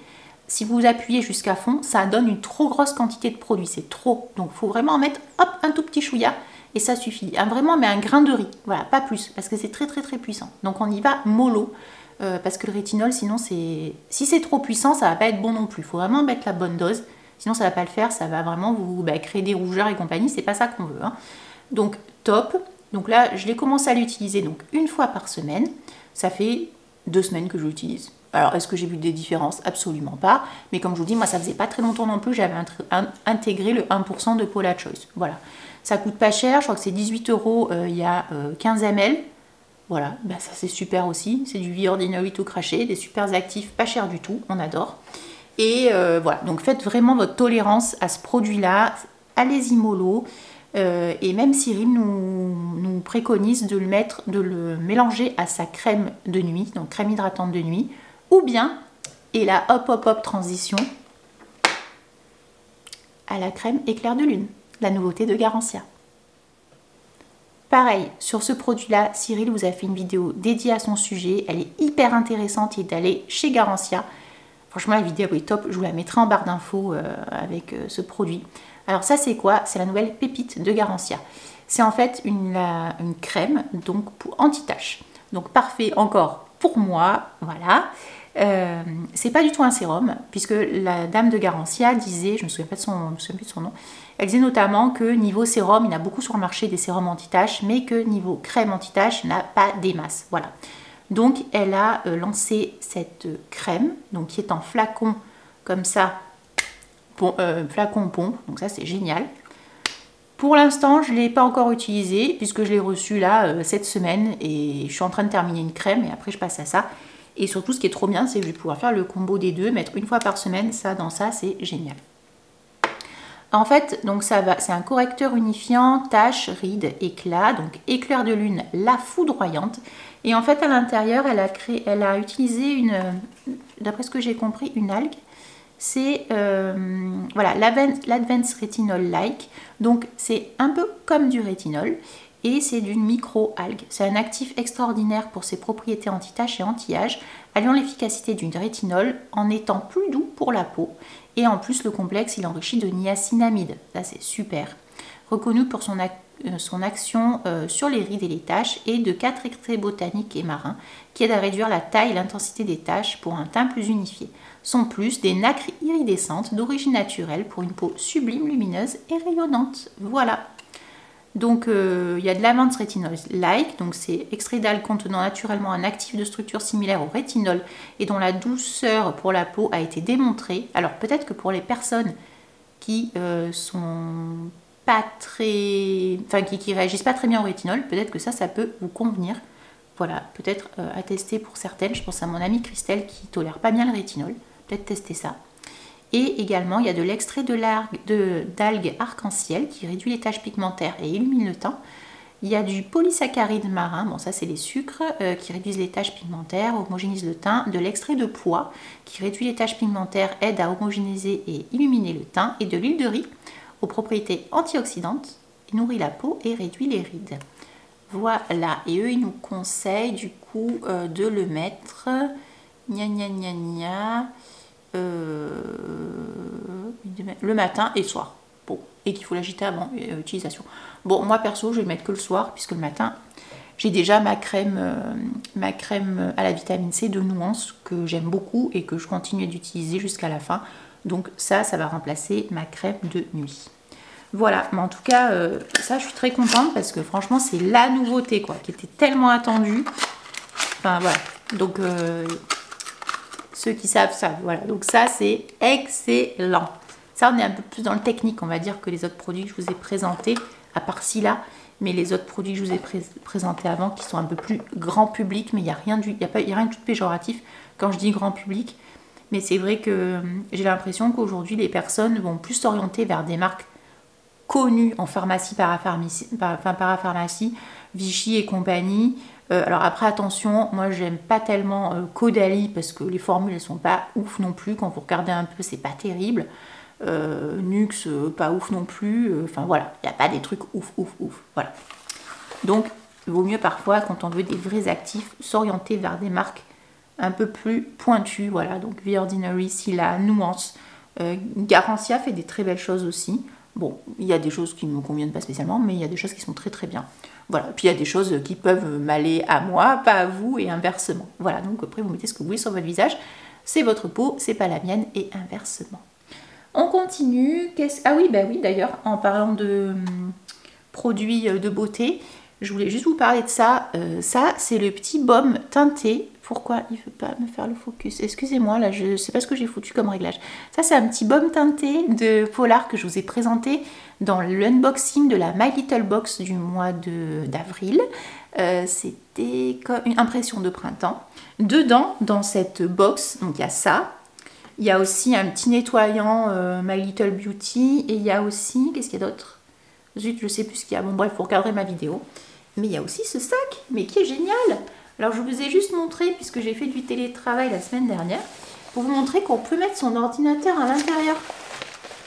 si vous appuyez jusqu'à fond, ça donne une trop grosse quantité de produit. C'est trop. Donc, il faut vraiment en mettre, hop, un tout petit chouïa. Et ça suffit. Vraiment, mais un grain de riz. Voilà, pas plus. Parce que c'est très puissant. Donc, on y va mollo. Parce que le rétinol, sinon, si c'est trop puissant, ça va pas être bon non plus. Il faut vraiment mettre la bonne dose, sinon ça va pas le faire, ça va vraiment vous créer des rougeurs et compagnie, c'est pas ça qu'on veut, hein. Donc top, donc là je l'ai commencé à l'utiliser donc une fois par semaine, ça fait 2 semaines que je l'utilise. Alors est-ce que j'ai vu des différences? Absolument pas, mais comme je vous dis, moi ça faisait pas très longtemps non plus, j'avais intégré le 1% de Paula's Choice, voilà. Ça coûte pas cher, je crois que c'est 18 € il y a 15 ml. Voilà, ben ça c'est super aussi, c'est du The Ordinary tout craché, des super actifs, pas cher du tout, on adore. Et voilà, donc faites vraiment votre tolérance à ce produit-là, allez-y mollo. Et même Cyril nous préconise de le mélanger à sa crème de nuit, donc crème hydratante de nuit, ou bien, et là hop transition, à la crème éclair de lune, la nouveauté de Garancia. Pareil, sur ce produit-là, Cyril vous a fait une vidéo dédiée à son sujet. Elle est hyper intéressante, il est allé chez Garancia. Franchement, la vidéo est top, je vous la mettrai en barre d'infos avec ce produit. Alors ça, c'est quoi? C'est la nouvelle pépite de Garancia. C'est en fait une crème donc anti-tache. Donc parfait encore pour moi, voilà. C'est pas du tout un sérum, puisque la dame de Garancia disait, je me souviens plus de son nom, elle disait notamment que niveau sérum, il y en a beaucoup sur le marché des sérums anti-taches, mais que niveau crème anti-tache, il n'y en a pas des masses, voilà. Donc elle a lancé cette crème, donc qui est en flacon comme ça, flacon pompe, donc ça c'est génial. Pour l'instant, je ne l'ai pas encore utilisée, puisque je l'ai reçue là cette semaine, et je suis en train de terminer une crème, et après je passe à ça. Et surtout, ce qui est trop bien, c'est que je vais pouvoir faire le combo des deux, mettre une fois par semaine, ça dans ça, c'est génial. En fait, donc ça va, c'est un correcteur unifiant, taches, rides, éclats, donc éclair de lune, la foudroyante. Et en fait, à l'intérieur, elle a utilisé une, d'après ce que j'ai compris, une algue. C'est voilà, l'Advanced Retinol Like. Donc c'est un peu comme du rétinol et c'est d'une micro-algue. C'est un actif extraordinaire pour ses propriétés anti-taches et anti-âge, alliant l'efficacité du rétinol en étant plus doux pour la peau. Et en plus, le complexe, il enrichit de niacinamide. Ça, c'est super. Reconnu pour son action sur les rides et les taches et de 4 extraits botaniques et marins qui aident à réduire la taille et l'intensité des taches pour un teint plus unifié. Sont plus des nacres iridescentes d'origine naturelle pour une peau sublime, lumineuse et rayonnante. Voilà. Donc, il y a de l'Avance Retinol-like, donc c'est extrait d'algues contenant naturellement un actif de structure similaire au rétinol et dont la douceur pour la peau a été démontrée. Alors, peut-être que pour les personnes qui sont pas très... Enfin, qui réagissent pas très bien au rétinol, peut-être que ça peut vous convenir. Voilà, peut-être à tester pour certaines. Je pense à mon amie Christelle qui tolère pas bien le rétinol. Peut-être tester ça. Et également, il y a de l'extrait d'algues arc-en-ciel qui réduit les taches pigmentaires et illumine le teint. Il y a du polysaccharide marin, bon ça c'est les sucres, qui réduisent les taches pigmentaires, homogénisent le teint. De l'extrait de pois qui réduit les taches pigmentaires, aide à homogénéiser et illuminer le teint. Et de l'huile de riz aux propriétés antioxydantes, nourrit la peau et réduit les rides. Voilà, et eux ils nous conseillent du coup de le mettre... Gna gna gna gna... le matin et le soir. Bon, et qu'il faut l'agiter avant utilisation. Bon, moi perso, je vais le mettre que le soir, puisque le matin, j'ai déjà ma crème à la vitamine C de Nuance, que j'aime beaucoup et que je continue d'utiliser jusqu'à la fin. Donc ça va remplacer ma crème de nuit. Voilà, mais en tout cas, ça, je suis très contente, parce que franchement, c'est la nouveauté, quoi, qui était tellement attendue. Enfin, voilà, donc... ceux qui savent, savent. Voilà, donc ça, c'est excellent. Ça, on est un peu plus dans le technique, on va dire, que les autres produits que je vous ai présentés, à part Cyla, mais les autres produits que je vous ai présentés avant, qui sont un peu plus grand public, mais il n'y a rien de tout péjoratif quand je dis grand public. Mais c'est vrai que j'ai l'impression qu'aujourd'hui, les personnes vont plus s'orienter vers des marques connues en pharmacie, parapharmacie, Vichy et compagnie. Alors après, attention, moi j'aime pas tellement Caudalie parce que les formules elles sont pas ouf non plus. Quand vous regardez un peu, c'est pas terrible. Nuxe, pas ouf non plus. Enfin voilà, il n'y a pas des trucs ouf. Voilà. Donc, il vaut mieux parfois, quand on veut des vrais actifs, s'orienter vers des marques un peu plus pointues. Voilà, donc The Ordinary, Cyla, Nuance. Garancia fait des très belles choses aussi. Bon, il y a des choses qui ne me conviennent pas spécialement, mais il y a des choses qui sont très très bien. Voilà, puis il y a des choses qui peuvent m'aller à moi, pas à vous, et inversement. Voilà, donc après vous mettez ce que vous voulez sur votre visage, c'est votre peau, c'est pas la mienne, et inversement. On continue, ah oui, bah oui d'ailleurs, en parlant de produits de beauté, je voulais juste vous parler de ça. Ça, c'est le petit baume teinté. Pourquoi il ne veut pas me faire le focus? Excusez-moi, là, je ne sais pas ce que j'ai foutu comme réglage. Ça, c'est un petit baume teinté de Polar que je vous ai présenté dans l'unboxing de la My Little Box du mois d'avril. C'était comme une impression de printemps. Dedans, dans cette box, donc il y a ça. Il y a aussi un petit nettoyant My Little Beauty. Et il y a aussi... Qu'est-ce qu'il y a d'autre? Zut, je ne sais plus ce qu'il y a. Bon, bref, pour regarder ma vidéo. Mais il y a aussi ce sac, mais qui est génial. Alors je vous ai juste montré, puisque j'ai fait du télétravail la semaine dernière, pour vous montrer qu'on peut mettre son ordinateur à l'intérieur.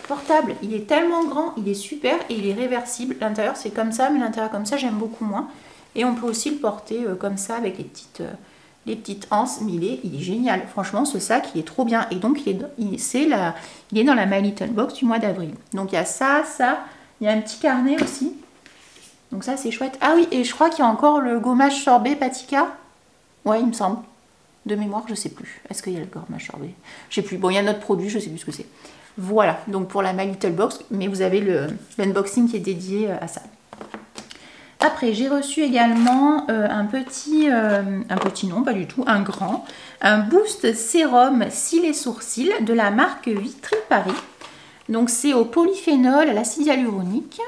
Portable, il est tellement grand, il est super et il est réversible. L'intérieur c'est comme ça, mais l'intérieur comme ça j'aime beaucoup moins. Et on peut aussi le porter comme ça avec les petites anses, mais il est génial. Franchement ce sac il est trop bien et donc il est dans la My Little Box du mois d'avril. Donc il y a ça, il y a un petit carnet aussi. Donc ça c'est chouette. Ah oui, et je crois qu'il y a encore le gommage sorbet Patika. Ouais, il me semble. De mémoire, je sais plus. Est-ce qu'il y a le gommage sorbet? Je sais plus. Bon, il y a notre produit, je sais plus ce que c'est. Voilà, donc pour la My Little Box, mais vous avez l'unboxing qui est dédié à ça. Après, j'ai reçu également un boost sérum cils et sourcils de la marque Vitry Paris. Donc c'est au polyphénol, à l'acide hyaluronique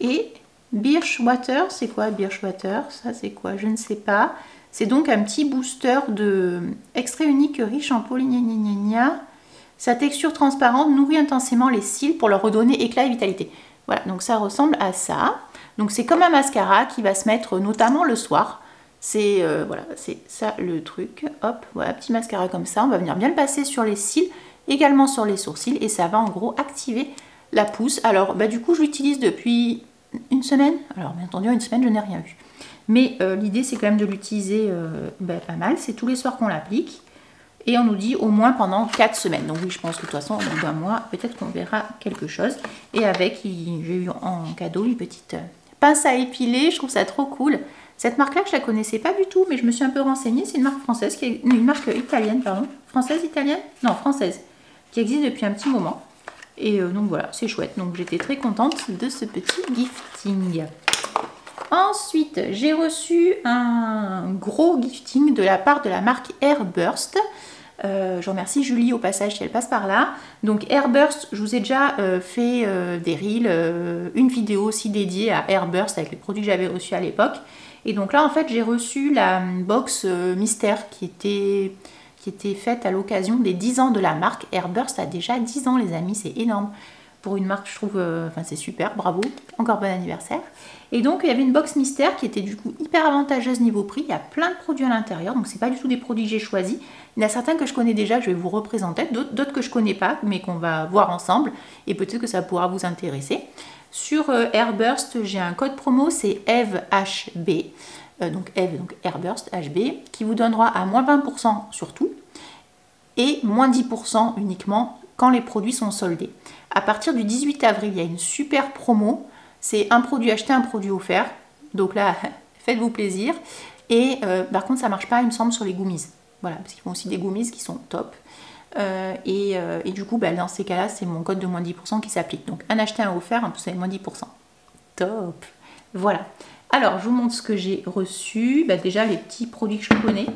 et... Birchwater, c'est quoi Birchwater? Ça c'est quoi? Je ne sais pas. C'est donc un petit booster de extrait unique riche en polynénia Sa texture transparente nourrit intensément les cils pour leur redonner éclat et vitalité. Voilà, donc ça ressemble à ça. Donc c'est comme un mascara qui va se mettre notamment le soir. C'est voilà, c'est ça le truc. Hop, voilà, petit mascara comme ça. On va venir bien le passer sur les cils, également sur les sourcils. Et ça va en gros activer la pousse. Alors bah, du coup, je l'utilise depuis une semaine. Alors bien entendu, une semaine, je n'ai rien vu. Mais l'idée, c'est quand même de l'utiliser pas mal. C'est tous les soirs qu'on l'applique. Et on nous dit au moins pendant 4 semaines. Donc oui, je pense que de toute façon, dans 2 mois, peut-être qu'on verra quelque chose. Et avec, j'ai eu en cadeau une petite pince à épiler. Je trouve ça trop cool. Cette marque-là, je ne la connaissais pas du tout, mais je me suis un peu renseignée. C'est une marque française, qui est une marque italienne, pardon. Française, italienne ? Non, française. Qui existe depuis un petit moment. Et donc voilà, c'est chouette. Donc j'étais très contente de ce petit gifting. Ensuite, j'ai reçu un gros gifting de la part de la marque Hairburst. Je remercie Julie au passage si elle passe par là. Donc Hairburst, je vous ai déjà fait des reels, une vidéo aussi dédiée à Hairburst avec les produits que j'avais reçus à l'époque. Et donc là en fait j'ai reçu la box mystère qui était faite à l'occasion des 10 ans de la marque. Hairburst a déjà 10 ans les amis, c'est énorme. Pour une marque je trouve, enfin c'est super, bravo, encore bon anniversaire. Et donc il y avait une box mystère qui était du coup hyper avantageuse niveau prix, il y a plein de produits à l'intérieur, donc c'est pas du tout des produits que j'ai choisis. Il y en a certains que je connais déjà, que je vais vous représenter, d'autres que je connais pas, mais qu'on va voir ensemble et peut-être que ça pourra vous intéresser. Sur Hairburst, j'ai un code promo, c'est EVEHB, donc EVE, donc Hairburst HB, qui vous donnera à moins 20% sur tout et moins 10% uniquement quand les produits sont soldés. À partir du 18 avril, il y a une super promo. C'est un produit acheté, un produit offert. Donc là, faites-vous plaisir. Et par contre, ça marche pas, il me semble, sur les gummies. Voilà, parce qu'ils font aussi des gummies qui sont top. Et du coup, bah, dans ces cas-là, c'est mon code de moins 10% qui s'applique. Donc un acheté, un offert, un pouce à moins 10%. Top. Voilà. Alors, je vous montre ce que j'ai reçu. Bah, déjà, les petits produits que je connais.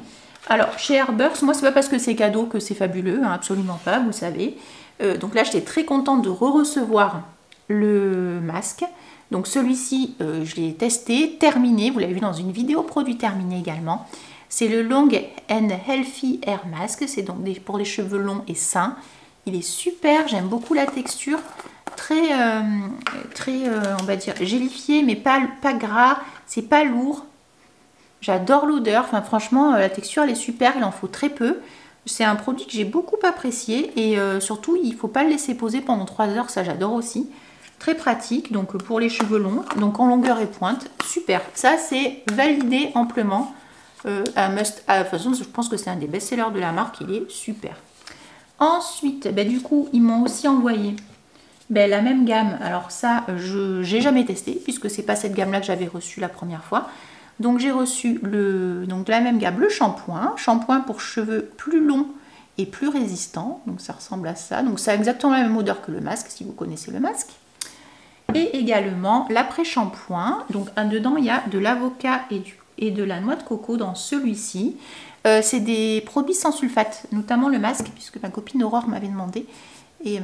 Alors, chez Hairburst, moi, c'est pas parce que c'est cadeau que c'est fabuleux. Hein, absolument pas, vous le savez. Donc là, j'étais très contente de recevoir le masque. Donc celui-ci, je l'ai testé, terminé. Vous l'avez vu dans une vidéo produit terminé également. C'est le Long and Healthy Hair Mask. C'est donc pour les cheveux longs et sains. Il est super, j'aime beaucoup la texture. Très, on va dire, gélifié, mais pas gras. C'est pas lourd. J'adore l'odeur. Enfin, franchement, la texture, elle est super. Il en faut très peu. C'est un produit que j'ai beaucoup apprécié et surtout il ne faut pas le laisser poser pendant 3 heures, ça j'adore aussi. Très pratique, donc pour les cheveux longs, donc en longueur et pointe, super. Ça c'est validé amplement, un must have. De toute façon je pense que c'est un des best-sellers de la marque, il est super. Ensuite, ben, du coup ils m'ont aussi envoyé la même gamme, alors ça je n'ai jamais testé puisque c'est pas cette gamme là que j'avais reçue la première fois. Donc j'ai reçu donc la même gamme, le shampoing. Shampoing pour cheveux plus longs et plus résistants. Donc ça ressemble à ça. Donc ça a exactement la même odeur que le masque, si vous connaissez le masque. Et également l'après-shampoing. Donc dedans, il y a de l'avocat et de la noix de coco dans celui-ci. C'est des produits sans sulfate, notamment le masque, puisque ma copine Aurore m'avait demandé. Et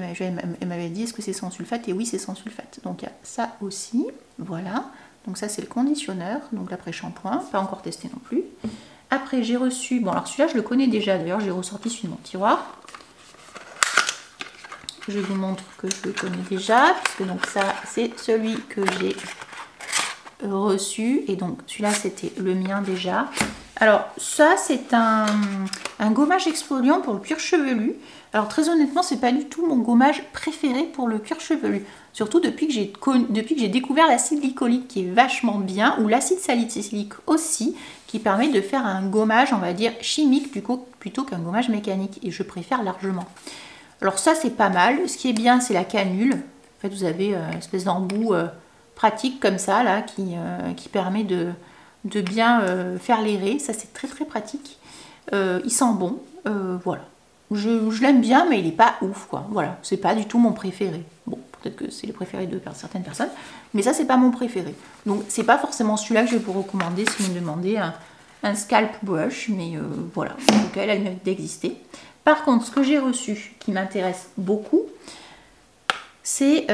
elle m'avait dit, est-ce que c'est sans sulfate? Et oui, c'est sans sulfate. Donc il y a ça aussi, voilà. Donc ça c'est le conditionneur, donc l'après-shampoing, pas encore testé non plus. Après j'ai reçu, bon alors celui-là je le connais déjà, d'ailleurs j'ai ressorti celui de mon tiroir. Je vous montre que je le connais déjà, puisque donc ça c'est celui que j'ai reçu. Et donc celui-là c'était le mien déjà. Alors ça c'est un gommage exfoliant pour le cuir chevelu. Alors très honnêtement c'est pas du tout mon gommage préféré pour le cuir chevelu. Surtout depuis que j'ai découvert l'acide glycolique qui est vachement bien, ou l'acide salicylique aussi, qui permet de faire un gommage, on va dire, chimique du coup, plutôt qu'un gommage mécanique. Et je préfère largement. Alors ça, c'est pas mal. Ce qui est bien, c'est la canule. En fait, vous avez une espèce d'embout pratique comme ça, là, qui permet de bien faire l'aérer. Ça, c'est très très pratique. Il sent bon. Voilà. Je l'aime bien, mais il n'est pas ouf, quoi. Voilà, c'est pas du tout mon préféré. Bon. Peut-être que c'est le préféré de certaines personnes, mais ça c'est pas mon préféré. Donc c'est pas forcément celui-là que je vais vous recommander si vous me demandez un scalp brush, mais voilà, en tout cas elle a le mérite d'exister. Par contre, ce que j'ai reçu qui m'intéresse beaucoup, c'est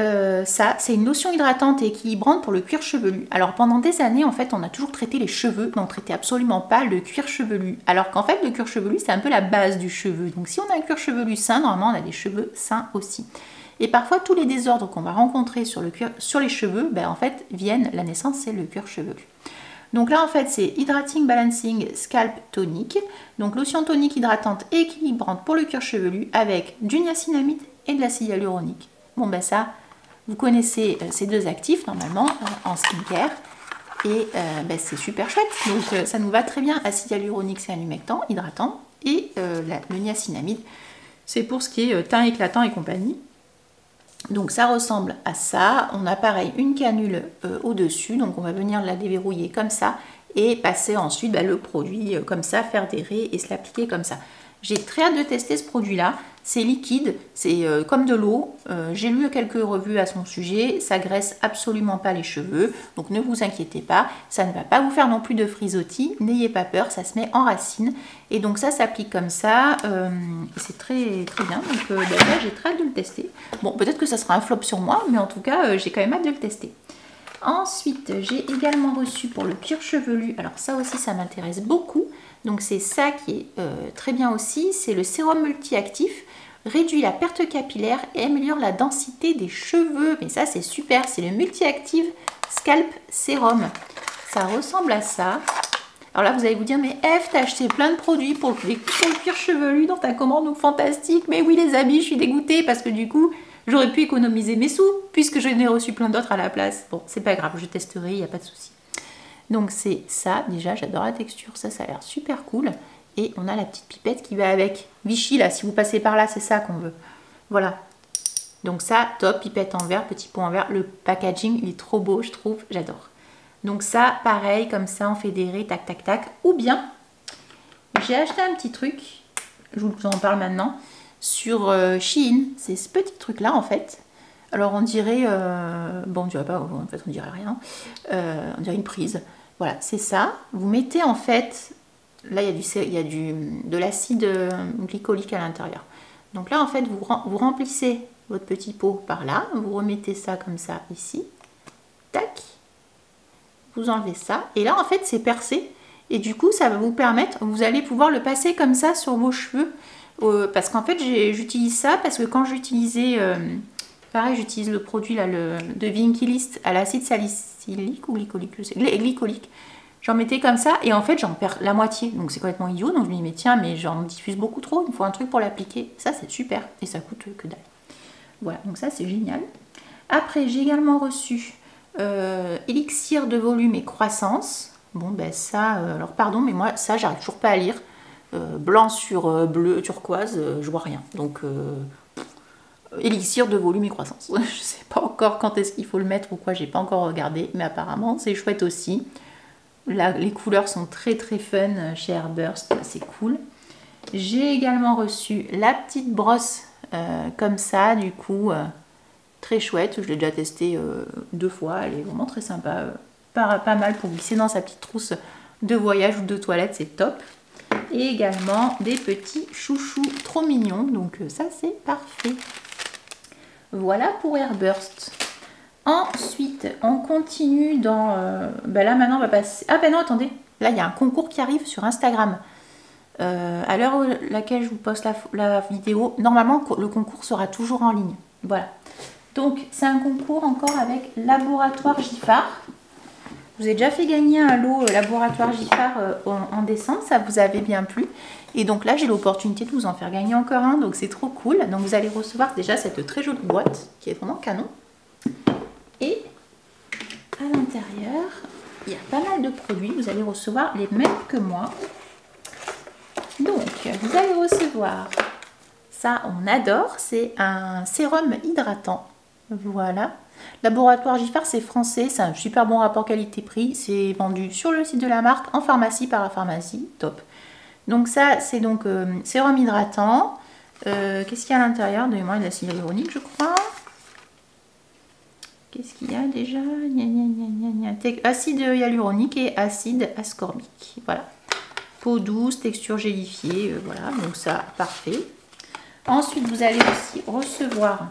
ça, c'est une lotion hydratante et équilibrante pour le cuir chevelu. Alors pendant des années en fait on a toujours traité les cheveux, mais on ne traitait absolument pas le cuir chevelu. Alors qu'en fait le cuir chevelu c'est un peu la base du cheveu. Donc si on a un cuir chevelu sain, normalement on a des cheveux sains aussi. Et parfois tous les désordres qu'on va rencontrer sur les cheveux, ben, en fait viennent, la naissance c'est le cuir chevelu. Donc là en fait c'est Hydrating Balancing Scalp Tonic, donc lotion tonique hydratante et équilibrante pour le cuir chevelu avec du niacinamide et de l'acide hyaluronique. Bon ben ça, vous connaissez ces deux actifs normalement en skincare et ben c'est super chouette. Donc ça nous va très bien, acide hyaluronique c'est un humectant, hydratant et le niacinamide c'est pour ce qui est teint éclatant et compagnie. Donc ça ressemble à ça, on a pareil une canule au-dessus, donc on va venir la déverrouiller comme ça et passer ensuite ben, le produit comme ça, faire des raies et se l'appliquer comme ça. J'ai très hâte de tester ce produit-là. C'est liquide, c'est comme de l'eau. J'ai lu quelques revues à son sujet. Ça graisse absolument pas les cheveux. Donc ne vous inquiétez pas. Ça ne va pas vous faire non plus de frisottis. N'ayez pas peur, ça se met en racine. Et donc ça s'applique comme ça. C'est très, très bien. Donc d'ailleurs, j'ai très hâte de le tester. Bon, peut-être que ça sera un flop sur moi. Mais en tout cas, j'ai quand même hâte de le tester. Ensuite, j'ai également reçu pour le cuir chevelu. Alors ça aussi, ça m'intéresse beaucoup. Donc c'est ça qui est très bien aussi, c'est le sérum multi-actif, réduit la perte capillaire et améliore la densité des cheveux. Mais ça c'est super, c'est le multi-active scalp sérum. Ça ressemble à ça. Alors là vous allez vous dire, mais Eve, t'as acheté plein de produits pour le cuir chevelu dans ta commande Look Fantastique. Mais oui les amis, je suis dégoûtée parce que du coup j'aurais pu économiser mes sous puisque je n'ai reçu plein d'autres à la place. Bon c'est pas grave, je testerai, il n'y a pas de souci. Donc c'est ça, déjà j'adore la texture, ça ça a l'air super cool. Et on a la petite pipette qui va avec Vichy là, si vous passez par là c'est ça qu'on veut. Voilà, donc ça top, pipette en verre, petit pot en verre, le packaging il est trop beau je trouve, j'adore. Donc ça pareil comme ça en fédéré, tac tac tac. Ou bien j'ai acheté un petit truc, je vous en parle maintenant, sur Shein, c'est ce petit truc là en fait. Alors on dirait, bon on dirait pas, en fait on dirait rien, on dirait une prise. Voilà, c'est ça. Vous mettez en fait, là il y a de l'acide glycolique à l'intérieur. Donc là en fait vous remplissez votre petit pot par là, vous remettez ça comme ça ici, tac, vous enlevez ça. Et là en fait c'est percé et du coup ça va vous permettre, vous allez pouvoir le passer comme ça sur vos cheveux. Parce qu'en fait j'utilise ça parce que quand j'utilisais... pareil, j'utilise le produit là, de Vinkylist à l'acide salicylique ou glycolique, je sais, glycolique. J'en mettais comme ça et en fait j'en perds la moitié. Donc c'est complètement idiot. Donc je me dis mais tiens, mais j'en diffuse beaucoup trop. Il me faut un truc pour l'appliquer. Ça c'est super et ça coûte que dalle. Voilà, donc ça c'est génial. Après j'ai également reçu Élixir de volume et croissance. Bon ben ça, alors pardon, mais moi ça j'arrive toujours pas à lire. Blanc sur bleu, turquoise, je vois rien. Donc... Élixir de volume et croissance. Je ne sais pas encore quand est-ce qu'il faut le mettre ou quoi, j'ai pas encore regardé, mais apparemment c'est chouette aussi. Là, les couleurs sont très très fun chez Hairburst, c'est cool. J'ai également reçu la petite brosse comme ça, du coup très chouette. Je l'ai déjà testée 2 fois, elle est vraiment très sympa. Pas mal pour glisser dans sa petite trousse de voyage ou de toilette, c'est top. Et également des petits chouchous trop mignons, donc ça c'est parfait. Voilà pour Hairburst. Ensuite, on continue dans... ben là, maintenant, on va passer... Ah ben non, attendez. Là, il y a un concours qui arrive sur Instagram. À l'heure à laquelle je vous poste la vidéo, normalement, le concours sera toujours en ligne. Voilà. Donc, c'est un concours encore avec Laboratoire Giphar. Je vous ai déjà fait gagner un lot Laboratoire Giphar en décembre. Ça vous avait bien plu. Et donc là, j'ai l'opportunité de vous en faire gagner encore un, donc c'est trop cool. Donc vous allez recevoir déjà cette très jolie boîte qui est vraiment canon. Et à l'intérieur, il y a pas mal de produits. Vous allez recevoir les mêmes que moi. Donc vous allez recevoir ça, on adore. C'est un sérum hydratant. Voilà. Laboratoire Giphar, c'est français. C'est un super bon rapport qualité-prix. C'est vendu sur le site de la marque, en pharmacie, par la pharmacie. Top. Donc ça c'est donc sérum hydratant, qu'est-ce qu'il y a à l'intérieur? Donnez-moi de l'acide hyaluronique je crois. Qu'est-ce qu'il y a déjà? Acide hyaluronique et acide ascorbique, voilà. Peau douce, texture gélifiée, voilà, donc ça parfait. Ensuite vous allez aussi recevoir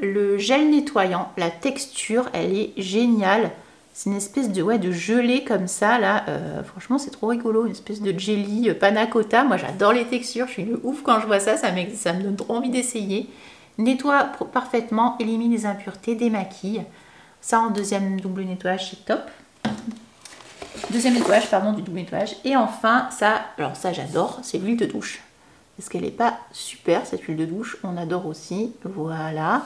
le gel nettoyant. La texture, elle est géniale. C'est une espèce de, ouais, de gelée comme ça, là. Franchement, c'est trop rigolo. Une espèce de jelly panna cotta. Moi, j'adore les textures. Je suis une ouf quand je vois ça. Ça me donne trop envie d'essayer. Nettoie parfaitement, élimine les impuretés, démaquille. Ça, en deuxième double nettoyage, c'est top. Deuxième nettoyage, pardon, du double nettoyage. Et enfin, ça, alors ça, j'adore, c'est l'huile de douche. Parce qu'elle n'est pas super, cette huile de douche. On adore aussi. Voilà.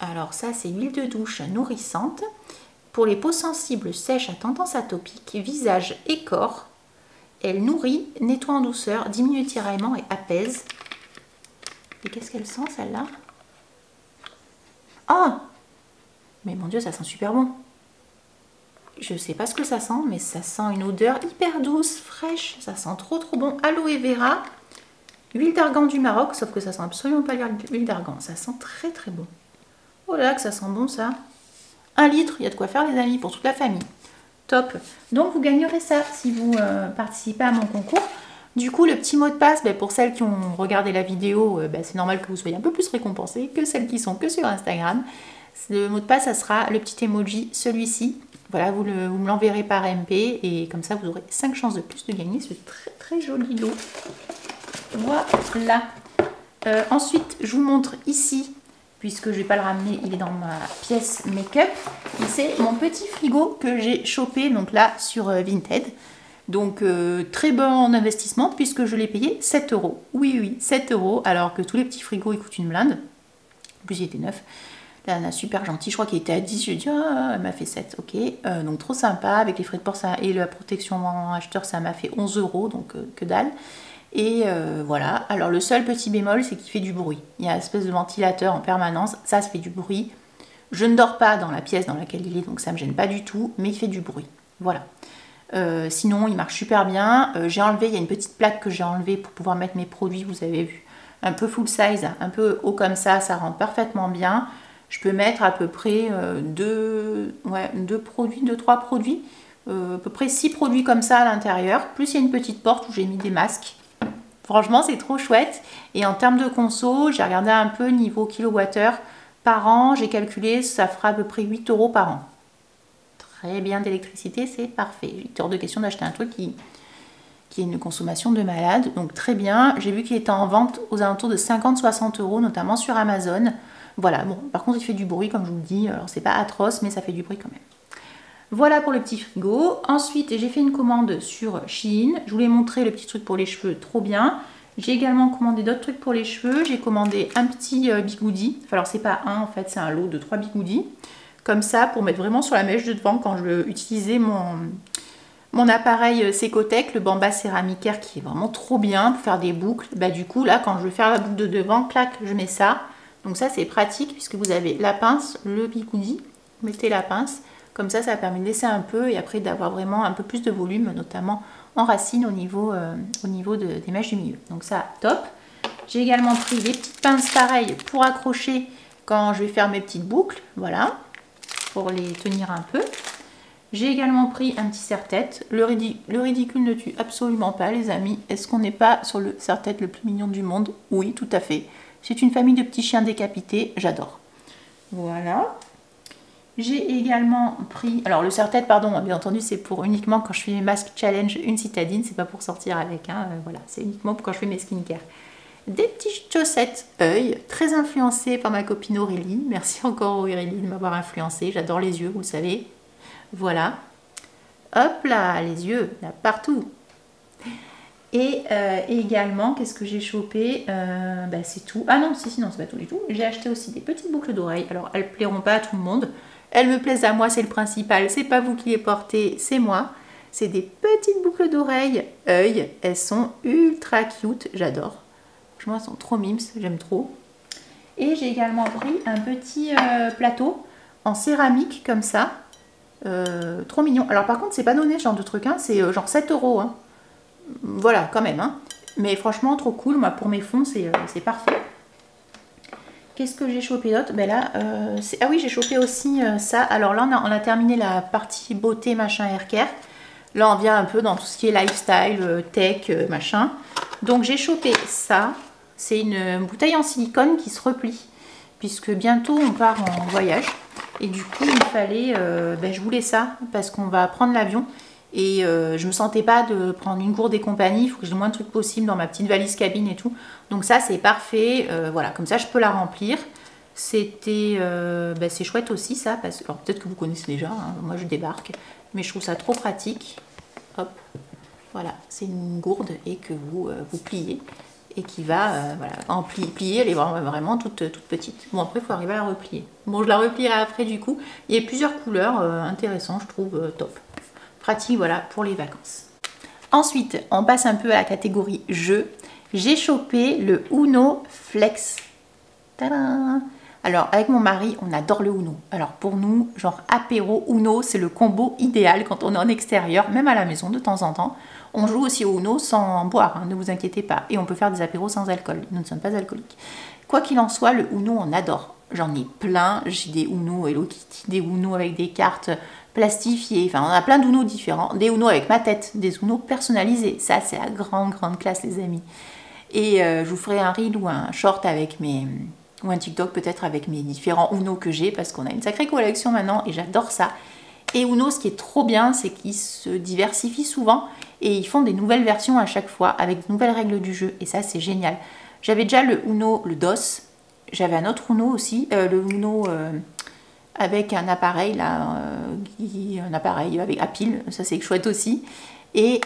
Alors ça, c'est l'huile de douche nourrissante. Pour les peaux sensibles, sèches, à tendance atopique, visage et corps, elle nourrit, nettoie en douceur, diminue tiraillement et apaise. Et qu'est-ce qu'elle sent, celle-là? Oh! Mais mon Dieu, ça sent super bon. Je sais pas ce que ça sent, mais ça sent une odeur hyper douce, fraîche. Ça sent trop trop bon. Aloe vera, huile d'argan du Maroc, sauf que ça sent absolument pas l'huile d'argan. Ça sent très très bon. Oh là que ça sent bon, ça. 1 litre, il y a de quoi faire, les amis, pour toute la famille. Top. Donc vous gagnerez ça si vous participez à mon concours. Du coup, le petit mot de passe, ben, pour celles qui ont regardé la vidéo, ben, c'est normal que vous soyez un peu plus récompensés que celles qui sont que sur Instagram. Le mot de passe, ça sera le petit emoji, celui-ci. Voilà, vous me l'enverrez par MP et comme ça, vous aurez 5 chances de plus de gagner ce très très joli lot. Voilà. Ensuite, je vous montre ici, puisque je ne vais pas le ramener, il est dans ma pièce make-up. C'est mon petit frigo que j'ai chopé, donc là, sur Vinted. Donc, très bon investissement puisque je l'ai payé 7 €. Oui, 7 €, alors que tous les petits frigos, ils coûtent une blinde. En plus, il était neuf. Nana super gentille, je crois qu'il était à 10, je dis ah, elle m'a fait 7, ok, donc trop sympa, avec les frais de port ça, et la protection en acheteur, ça m'a fait 11 €, donc que dalle, et voilà. Alors le seul petit bémol, c'est qu'il fait du bruit, il y a une espèce de ventilateur en permanence, ça se fait du bruit, je ne dors pas dans la pièce dans laquelle il est, donc ça me gêne pas du tout, mais il fait du bruit, voilà. Sinon il marche super bien, j'ai enlevé, il y a une petite plaque que j'ai enlevée pour pouvoir mettre mes produits, vous avez vu, un peu full size, un peu haut comme ça, ça rentre parfaitement bien. Je peux mettre à peu près 2, 3 produits, à peu près 6 produits comme ça à l'intérieur. Plus il y a une petite porte où j'ai mis des masques. Franchement, c'est trop chouette. Et en termes de conso, j'ai regardé un peu niveau kilowattheure par an. J'ai calculé, ça fera à peu près 8 € par an. Très bien d'électricité, c'est parfait. Il est hors de question d'acheter un truc qui est une consommation de malade. Donc très bien. J'ai vu qu'il était en vente aux alentours de 50-60 €, notamment sur Amazon. Voilà, bon, par contre, il fait du bruit, comme je vous le dis. Alors, c'est pas atroce, mais ça fait du bruit quand même. Voilà pour le petit frigo. Ensuite, j'ai fait une commande sur Shein. Je vous l'ai montré, le petit truc pour les cheveux, trop bien. J'ai également commandé d'autres trucs pour les cheveux. J'ai commandé un petit bigoudi. Enfin, alors, c'est pas un, en fait, c'est un lot de 3 bigoudis. Comme ça, pour mettre vraiment sur la mèche de devant quand je utilisais mon appareil Secotec, le Bamba Céramicaire, qui est vraiment trop bien pour faire des boucles. Bah, du coup, là, quand je veux faire la boucle de devant, clac, je mets ça. Donc ça, c'est pratique puisque vous avez la pince, le bigoudi, mettez la pince, comme ça permet de laisser un peu et après d'avoir vraiment un peu plus de volume, notamment en racine au niveau des mèches du milieu. Donc ça, top. J'ai également pris des petites pinces pareilles pour accrocher quand je vais faire mes petites boucles, voilà, pour les tenir un peu. J'ai également pris un petit serre-tête. Le ridicule ne tue absolument pas, les amis. Est-ce qu'on n'est pas sur le serre-tête le plus mignon du monde? Oui, tout à fait. C'est une famille de petits chiens décapités, j'adore. Voilà. J'ai également pris... Alors le serre-tête, pardon, bien entendu, c'est pour uniquement quand je fais mes masques challenge une citadine. C'est pas pour sortir avec, hein, voilà. C'est uniquement pour quand je fais mes skincare. Des petites chaussettes œil, très influencées par ma copine Aurélie. Merci encore Aurélie de m'avoir influencée. J'adore les yeux, vous le savez. Voilà. Hop là, les yeux, là, partout. Et également, qu'est-ce que j'ai chopé, bah, c'est tout. Ah non, non, c'est pas tout du tout. J'ai acheté aussi des petites boucles d'oreilles. Alors, elles ne plairont pas à tout le monde. Elles me plaisent à moi, c'est le principal. C'est pas vous qui les portez, c'est moi. C'est des petites boucles d'oreilles œil. Elles sont ultra cute, j'adore. Franchement, elles sont trop mimes, j'aime trop. Et j'ai également pris un petit plateau en céramique comme ça. Trop mignon. Alors par contre, c'est pas donné ce genre de truc, hein. C'est genre 7 €. Hein. Voilà, quand même, hein. Mais franchement, trop cool. Moi, pour mes fonds, c'est parfait. Qu'est-ce que j'ai chopé d'autre? Ben là, ah oui, j'ai chopé aussi ça. Alors là, on a terminé la partie beauté, machin, haircare. Là, on vient un peu dans tout ce qui est lifestyle, tech, machin. Donc, j'ai chopé ça. C'est une bouteille en silicone qui se replie. puisque bientôt on part en voyage et du coup il fallait, je voulais ça parce qu'on va prendre l'avion et je me sentais pas de prendre une gourde et compagnie, il faut que j'ai le moins de trucs possible dans ma petite valise cabine et tout, donc ça c'est parfait, voilà, comme ça je peux la remplir. C'était, c'est chouette aussi ça, parce que peut-être que vous connaissez déjà, hein, moi je débarque, mais je trouve ça trop pratique. Hop, voilà, c'est une gourde et que vous, vous pliez et qui va, voilà, en plier, elle est vraiment toute petite. Bon après il faut arriver à la replier. Bon je la replierai après du coup, il y a plusieurs couleurs intéressantes je trouve, top. Pratique voilà pour les vacances. Ensuite on passe un peu à la catégorie jeux, j'ai chopé le Uno Flex. Tadam! Alors avec mon mari on adore le Uno, alors pour nous genre apéro Uno c'est le combo idéal quand on est en extérieur, même à la maison de temps en temps. On joue aussi au Uno sans boire, hein, ne vous inquiétez pas, et on peut faire des apéros sans alcool, nous ne sommes pas alcooliques. Quoi qu'il en soit le Uno on adore, j'en ai plein, j'ai des Uno Hello Kitty, des Uno avec des cartes plastifiées, enfin on a plein d'Uno différents, des Uno avec ma tête, des Uno personnalisés, ça c'est la grande classe les amis. Et je vous ferai un reel ou un short avec mes... ou un TikTok peut-être avec mes différents Uno que j'ai, parce qu'on a une sacrée collection maintenant et j'adore ça. Et Uno, ce qui est trop bien, c'est qu'ils se diversifient souvent et ils font des nouvelles versions à chaque fois avec de nouvelles règles du jeu et ça c'est génial. J'avais déjà le Uno, le DOS, j'avais un autre Uno aussi, le Uno avec un appareil là, un appareil avec à pile, ça c'est chouette aussi. Et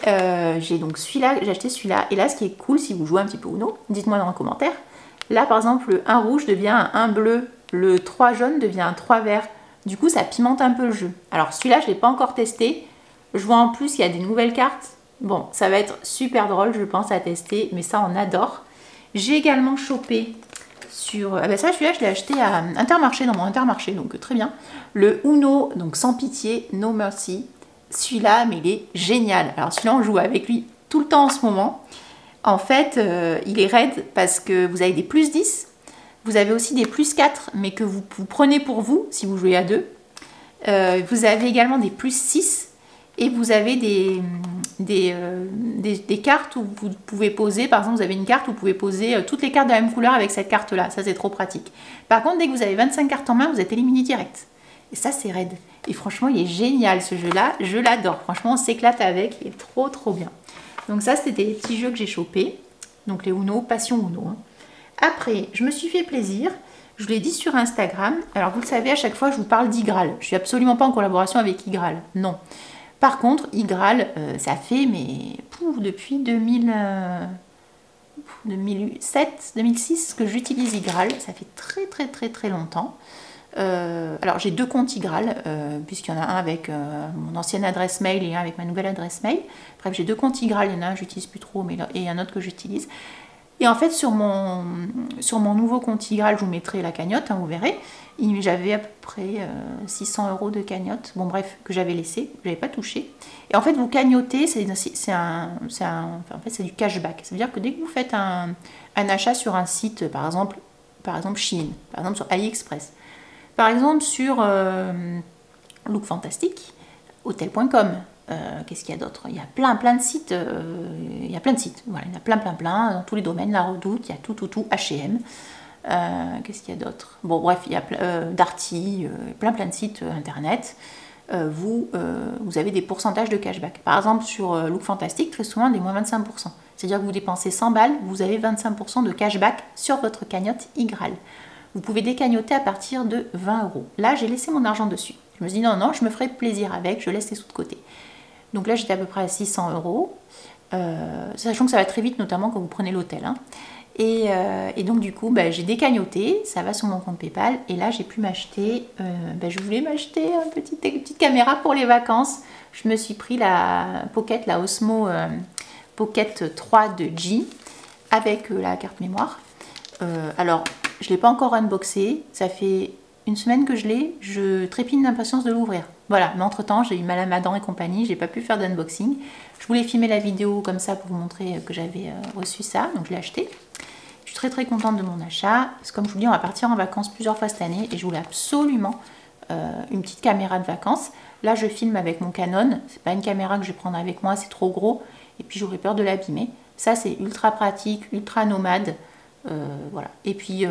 j'ai donc celui-là, j'ai acheté celui-là et là ce qui est cool si vous jouez un petit peu Uno, dites-moi dans les commentaires. Là, par exemple, le 1 rouge devient un 1 bleu, le 3 jaune devient un 3 vert. Du coup, ça pimente un peu le jeu. Alors, celui-là, je ne l'ai pas encore testé. Je vois en plus qu'il y a des nouvelles cartes. Bon, ça va être super drôle, je pense, à tester. Mais ça, on adore. J'ai également chopé sur... Ah ben ça, celui-là, je l'ai acheté à Intermarché, dans mon Intermarché, donc très bien. Le Uno, donc sans pitié, No Mercy. Celui-là, mais il est génial. Alors, celui-là, on joue avec lui tout le temps en ce moment. En fait, il est raide parce que vous avez des plus 10, vous avez aussi des plus 4, mais que vous prenez pour vous si vous jouez à 2. Vous avez également des plus 6 et vous avez des cartes où vous pouvez poser, par exemple vous avez une carte où vous pouvez poser toutes les cartes de la même couleur avec cette carte-là, ça c'est trop pratique. Par contre, dès que vous avez 25 cartes en main, vous êtes éliminé direct. Et ça c'est raide. Et franchement, il est génial ce jeu-là, je l'adore. Franchement, on s'éclate avec, il est trop bien. Donc ça, c'était les petits jeux que j'ai chopés. Donc les Uno, passion Uno. Hein. Après, je me suis fait plaisir. Je vous l'ai dit sur Instagram. Alors vous le savez, à chaque fois, je vous parle d'Igraal. Je ne suis absolument pas en collaboration avec Igraal. Non. Par contre, Igraal, ça fait, mais pouf, depuis 2007, 2006 que j'utilise Igraal. Ça fait très longtemps. Alors j'ai deux comptes Igraal, puisqu'il y en a un avec mon ancienne adresse mail et un avec ma nouvelle adresse mail. Bref, j'ai deux comptes Igraal, il y en a un que j'utilise plus trop mais là, et un autre que j'utilise. Et en fait sur mon nouveau compte Igraal, je vous mettrai la cagnotte, hein, vous verrez. J'avais à peu près 600 € de cagnotte, bon bref, que j'avais laissé, que je n'avais pas touché. Et en fait vous cagnotez, c'est du cashback. Ça veut dire que dès que vous faites un achat sur un site, par exemple Shein, par exemple sur AliExpress, par exemple sur Look Fantastique, Hotel.com, qu'est-ce qu'il y a d'autre? Il y a plein de sites, voilà, il y en a plein, dans tous les domaines, La Redoute, il y a tout, H&M, qu'est-ce qu'il y a d'autre? Bon bref, il y a Darty, plein de sites internet, vous avez des pourcentages de cashback. Par exemple sur Look Fantastique, très souvent des moins 25%, c'est-à-dire que vous dépensez 100 balles, vous avez 25% de cashback sur votre cagnotte Igraal. Vous pouvez décagnoter à partir de 20 €. Là, j'ai laissé mon argent dessus. Je me suis dit non, je me ferai plaisir avec, je laisse les sous de côté. Donc là, j'étais à peu près à 600 €, sachant que ça va très vite, notamment quand vous prenez l'hôtel. Hein. Et donc du coup, j'ai décagnoté, ça va sur mon compte PayPal. Et là, j'ai pu m'acheter, je voulais m'acheter une petite caméra pour les vacances. Je me suis pris la Osmo Pocket 3 de G avec la carte mémoire. Alors... Je ne l'ai pas encore unboxé, ça fait une semaine que je l'ai, je trépigne d'impatience de l'ouvrir. Voilà, mais entre-temps, j'ai eu mal à ma dent et compagnie, j'ai pas pu faire d'unboxing. Je voulais filmer la vidéo comme ça pour vous montrer que j'avais reçu ça, donc je l'ai acheté. Je suis très contente de mon achat, parce que comme je vous dis, on va partir en vacances plusieurs fois cette année et je voulais absolument une petite caméra de vacances. Là, je filme avec mon Canon, c'est pas une caméra que je vais prendre avec moi, c'est trop gros et puis j'aurais peur de l'abîmer. Ça, c'est ultra pratique, ultra nomade. Voilà. Et puis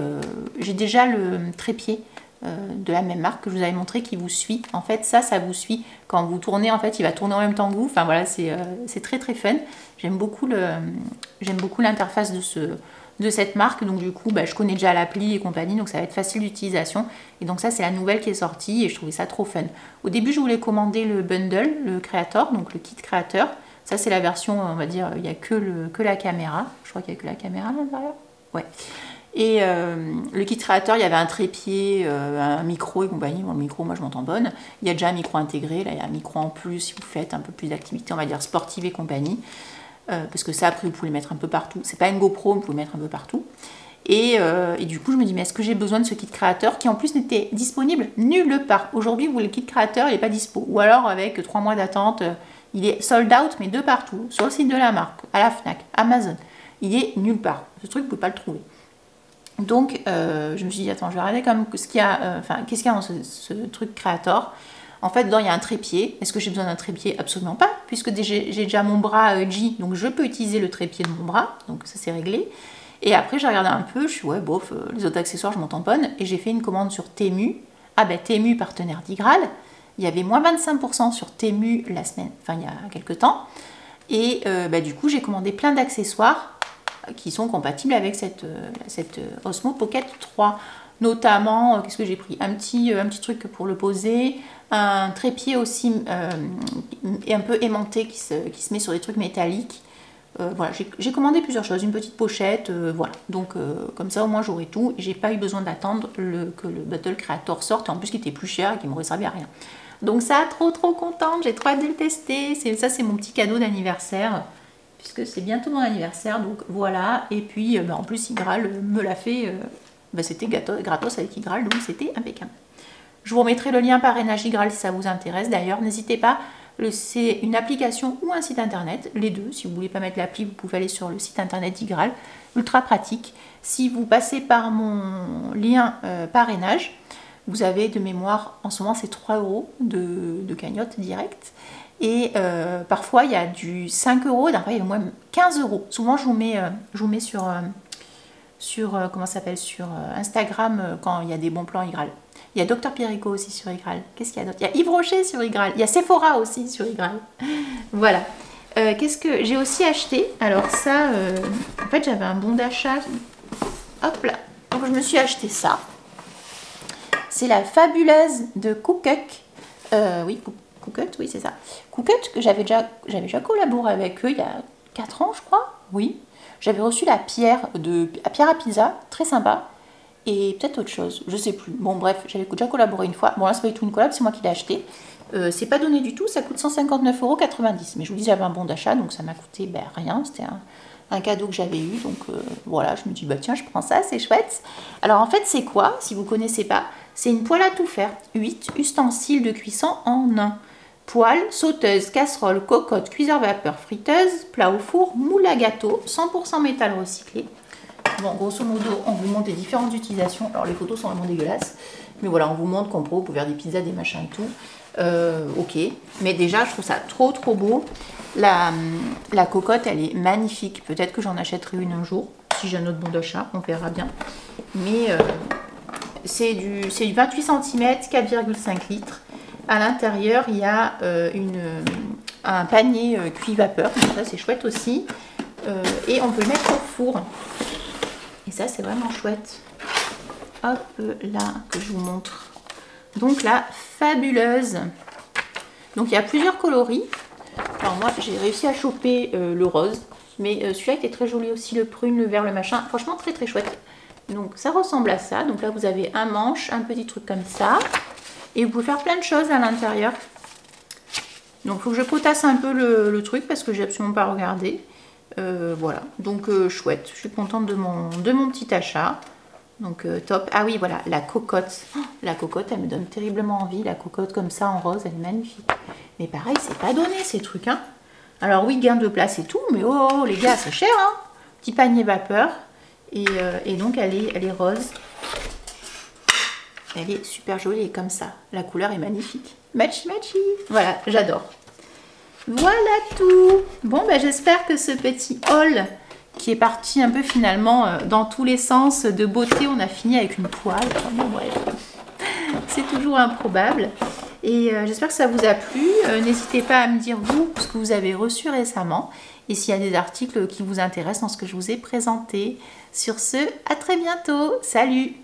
j'ai déjà le trépied de la même marque que je vous avais montré qui vous suit. En fait, ça vous suit quand vous tournez. En fait, il va tourner en même temps que vous. Enfin voilà, c'est très très fun. J'aime beaucoup l'interface de cette marque. Donc du coup, bah, je connais déjà l'appli et compagnie, donc ça va être facile d'utilisation. Et donc ça, c'est la nouvelle qui est sortie et je trouvais ça trop fun. Au début, je voulais commander le bundle, le créateur, donc le kit créateur. Ça, c'est la version, on va dire, il n'y a que la caméra. Je crois qu'il n'y a que la caméra à l'intérieur. Ouais. Et le kit créateur, il y avait un trépied, un micro et compagnie. Bon, le micro, moi, je m'en tamponne. Il y a déjà un micro intégré. Là, il y a un micro en plus si vous faites un peu plus d'activités, on va dire, sportive et compagnie. Parce que ça, après, vous pouvez le mettre un peu partout. C'est pas une GoPro, vous pouvez le mettre un peu partout. Et du coup, je me dis, mais est-ce que j'ai besoin de ce kit créateur qui, en plus, n'était disponible nulle part. Aujourd'hui, vous, le kit créateur, il n'est pas dispo. Ou alors, avec 3 mois d'attente, il est sold out, mais de partout. Sur le site de la marque, à la Fnac, Amazon. Il est nulle part. Ce truc, vous ne pouvez pas le trouver. Donc, je me suis dit, attends, je vais regarder comme ce qu'il y a, qu'est-ce qu'il y a dans ce truc Creator. En fait, dedans, il y a un trépied. Est-ce que j'ai besoin d'un trépied? Absolument pas, puisque j'ai déjà mon bras J, donc je peux utiliser le trépied de mon bras. Donc, ça, c'est réglé. Et après, j'ai regardé un peu. Je suis, ouais, bof, les autres accessoires, je m'en tamponne. Et j'ai fait une commande sur Temu. Ah ben, Temu, partenaire d'Igraal. Il y avait moins 25% sur Temu la semaine, enfin, il y a quelques temps. Et bah, du coup, j'ai commandé plein d'accessoires qui sont compatibles avec cette Osmo Pocket 3. Notamment, qu'est-ce que j'ai pris, un petit truc pour le poser, un trépied aussi un peu aimanté qui se met sur des trucs métalliques. Voilà, j'ai commandé plusieurs choses, une petite pochette, voilà. Donc comme ça, au moins, j'aurai tout. J'ai pas eu besoin d'attendre que le Battle Creator sorte, en plus qui était plus cher et qui m'aurait servi à rien. Donc ça, trop trop contente, j'ai trop hâte de le tester. Ça, c'est mon petit cadeau d'anniversaire. Puisque c'est bientôt mon anniversaire, donc voilà. Et puis, bah, en plus, Igraal me l'a fait. Bah, c'était gratos avec Igraal, donc c'était impeccable. Je vous remettrai le lien parrainage Igraal si ça vous intéresse. D'ailleurs, n'hésitez pas, c'est une application ou un site internet, les deux. Si vous ne voulez pas mettre l'appli, vous pouvez aller sur le site internet d'Igraal, ultra pratique. Si vous passez par mon lien parrainage, vous avez de mémoire, en ce moment, c'est 3 € de cagnotte directe. Et parfois, il y a du 5 €, parfois, il y a au moins 15 €. Souvent, je vous mets sur Instagram quand il y a des bons plans Igraal. Il y a Dr Pierrico aussi sur Igraal. Qu'est-ce qu'il y a d'autre? Il y a Yves Rocher sur Igraal. Il y a Sephora aussi sur Igraal. Voilà. Qu'est-ce que j'ai aussi acheté? Alors ça, en fait, j'avais un bon d'achat. Hop là. Donc, je me suis acheté ça. C'est la fabuleuse de Cook-Ut. Oui, Cook-Ut, oui, c'est ça. Cook-Ut, que j'avais déjà collaboré avec eux il y a 4 ans, je crois. Oui. J'avais reçu la pierre à pizza, très sympa. Et peut-être autre chose, je sais plus. Bon, bref, j'avais déjà collaboré une fois. Bon, là, c'est pas du tout une collab, c'est moi qui l'ai acheté. C'est pas donné du tout, ça coûte 159,90 €. Mais je vous dis, j'avais un bon d'achat, donc ça m'a coûté ben, rien. C'était un cadeau que j'avais eu. Donc voilà, je me dis, bah tiens, je prends ça, c'est chouette. Alors en fait, c'est quoi, si vous connaissez pas? C'est une poêle à tout faire. 8 ustensiles de cuisson en 1. Poêle, sauteuse, casserole, cocotte, cuiseur vapeur, friteuse, plat au four, moule à gâteau, 100% métal recyclé. Bon, grosso modo, on vous montre les différentes utilisations. Alors, les photos sont vraiment dégueulasses. Mais voilà, on vous montre qu'on peut faire des pizzas, des machins et tout. Ok. Mais déjà, je trouve ça trop, trop beau. La cocotte, elle est magnifique. Peut-être que j'en achèterai une un jour. Si j'ai un autre bon d'achat, on verra bien. Mais c'est du 28 cm, 4,5 litres. À l'intérieur, il y a un panier cuit vapeur. Ça, c'est chouette aussi. Et on peut le mettre au four. Et ça, c'est vraiment chouette. Hop là, que je vous montre. Donc, la fabuleuse. Donc, il y a plusieurs coloris. Alors, moi, j'ai réussi à choper le rose. Mais celui-là était très joli aussi, le prune, le vert, le machin. Franchement, très, très chouette. Donc, ça ressemble à ça. Donc là, vous avez un manche, un petit truc comme ça. Et vous pouvez faire plein de choses à l'intérieur. Donc, il faut que je potasse un peu le truc parce que j'ai absolument pas regardé. Voilà, donc chouette. Je suis contente de mon petit achat. Donc, top. Ah oui, voilà, la cocotte. Oh, la cocotte, elle me donne terriblement envie. La cocotte comme ça en rose, elle est magnifique. Mais pareil, c'est pas donné ces trucs. Hein. Alors oui, gain de place et tout, mais oh les gars, c'est cher. Hein. Petit panier vapeur. Et donc, elle est rose. Elle est super jolie et comme ça. La couleur est magnifique. Matchy matchy. Voilà, j'adore. Voilà tout. Bon, ben, j'espère que ce petit haul qui est parti un peu finalement dans tous les sens de beauté. On a fini avec une poêle. Enfin, bon, bref, c'est toujours improbable. Et j'espère que ça vous a plu. N'hésitez pas à me dire vous ce que vous avez reçu récemment et s'il y a des articles qui vous intéressent dans ce que je vous ai présenté. Sur ce, à très bientôt. Salut!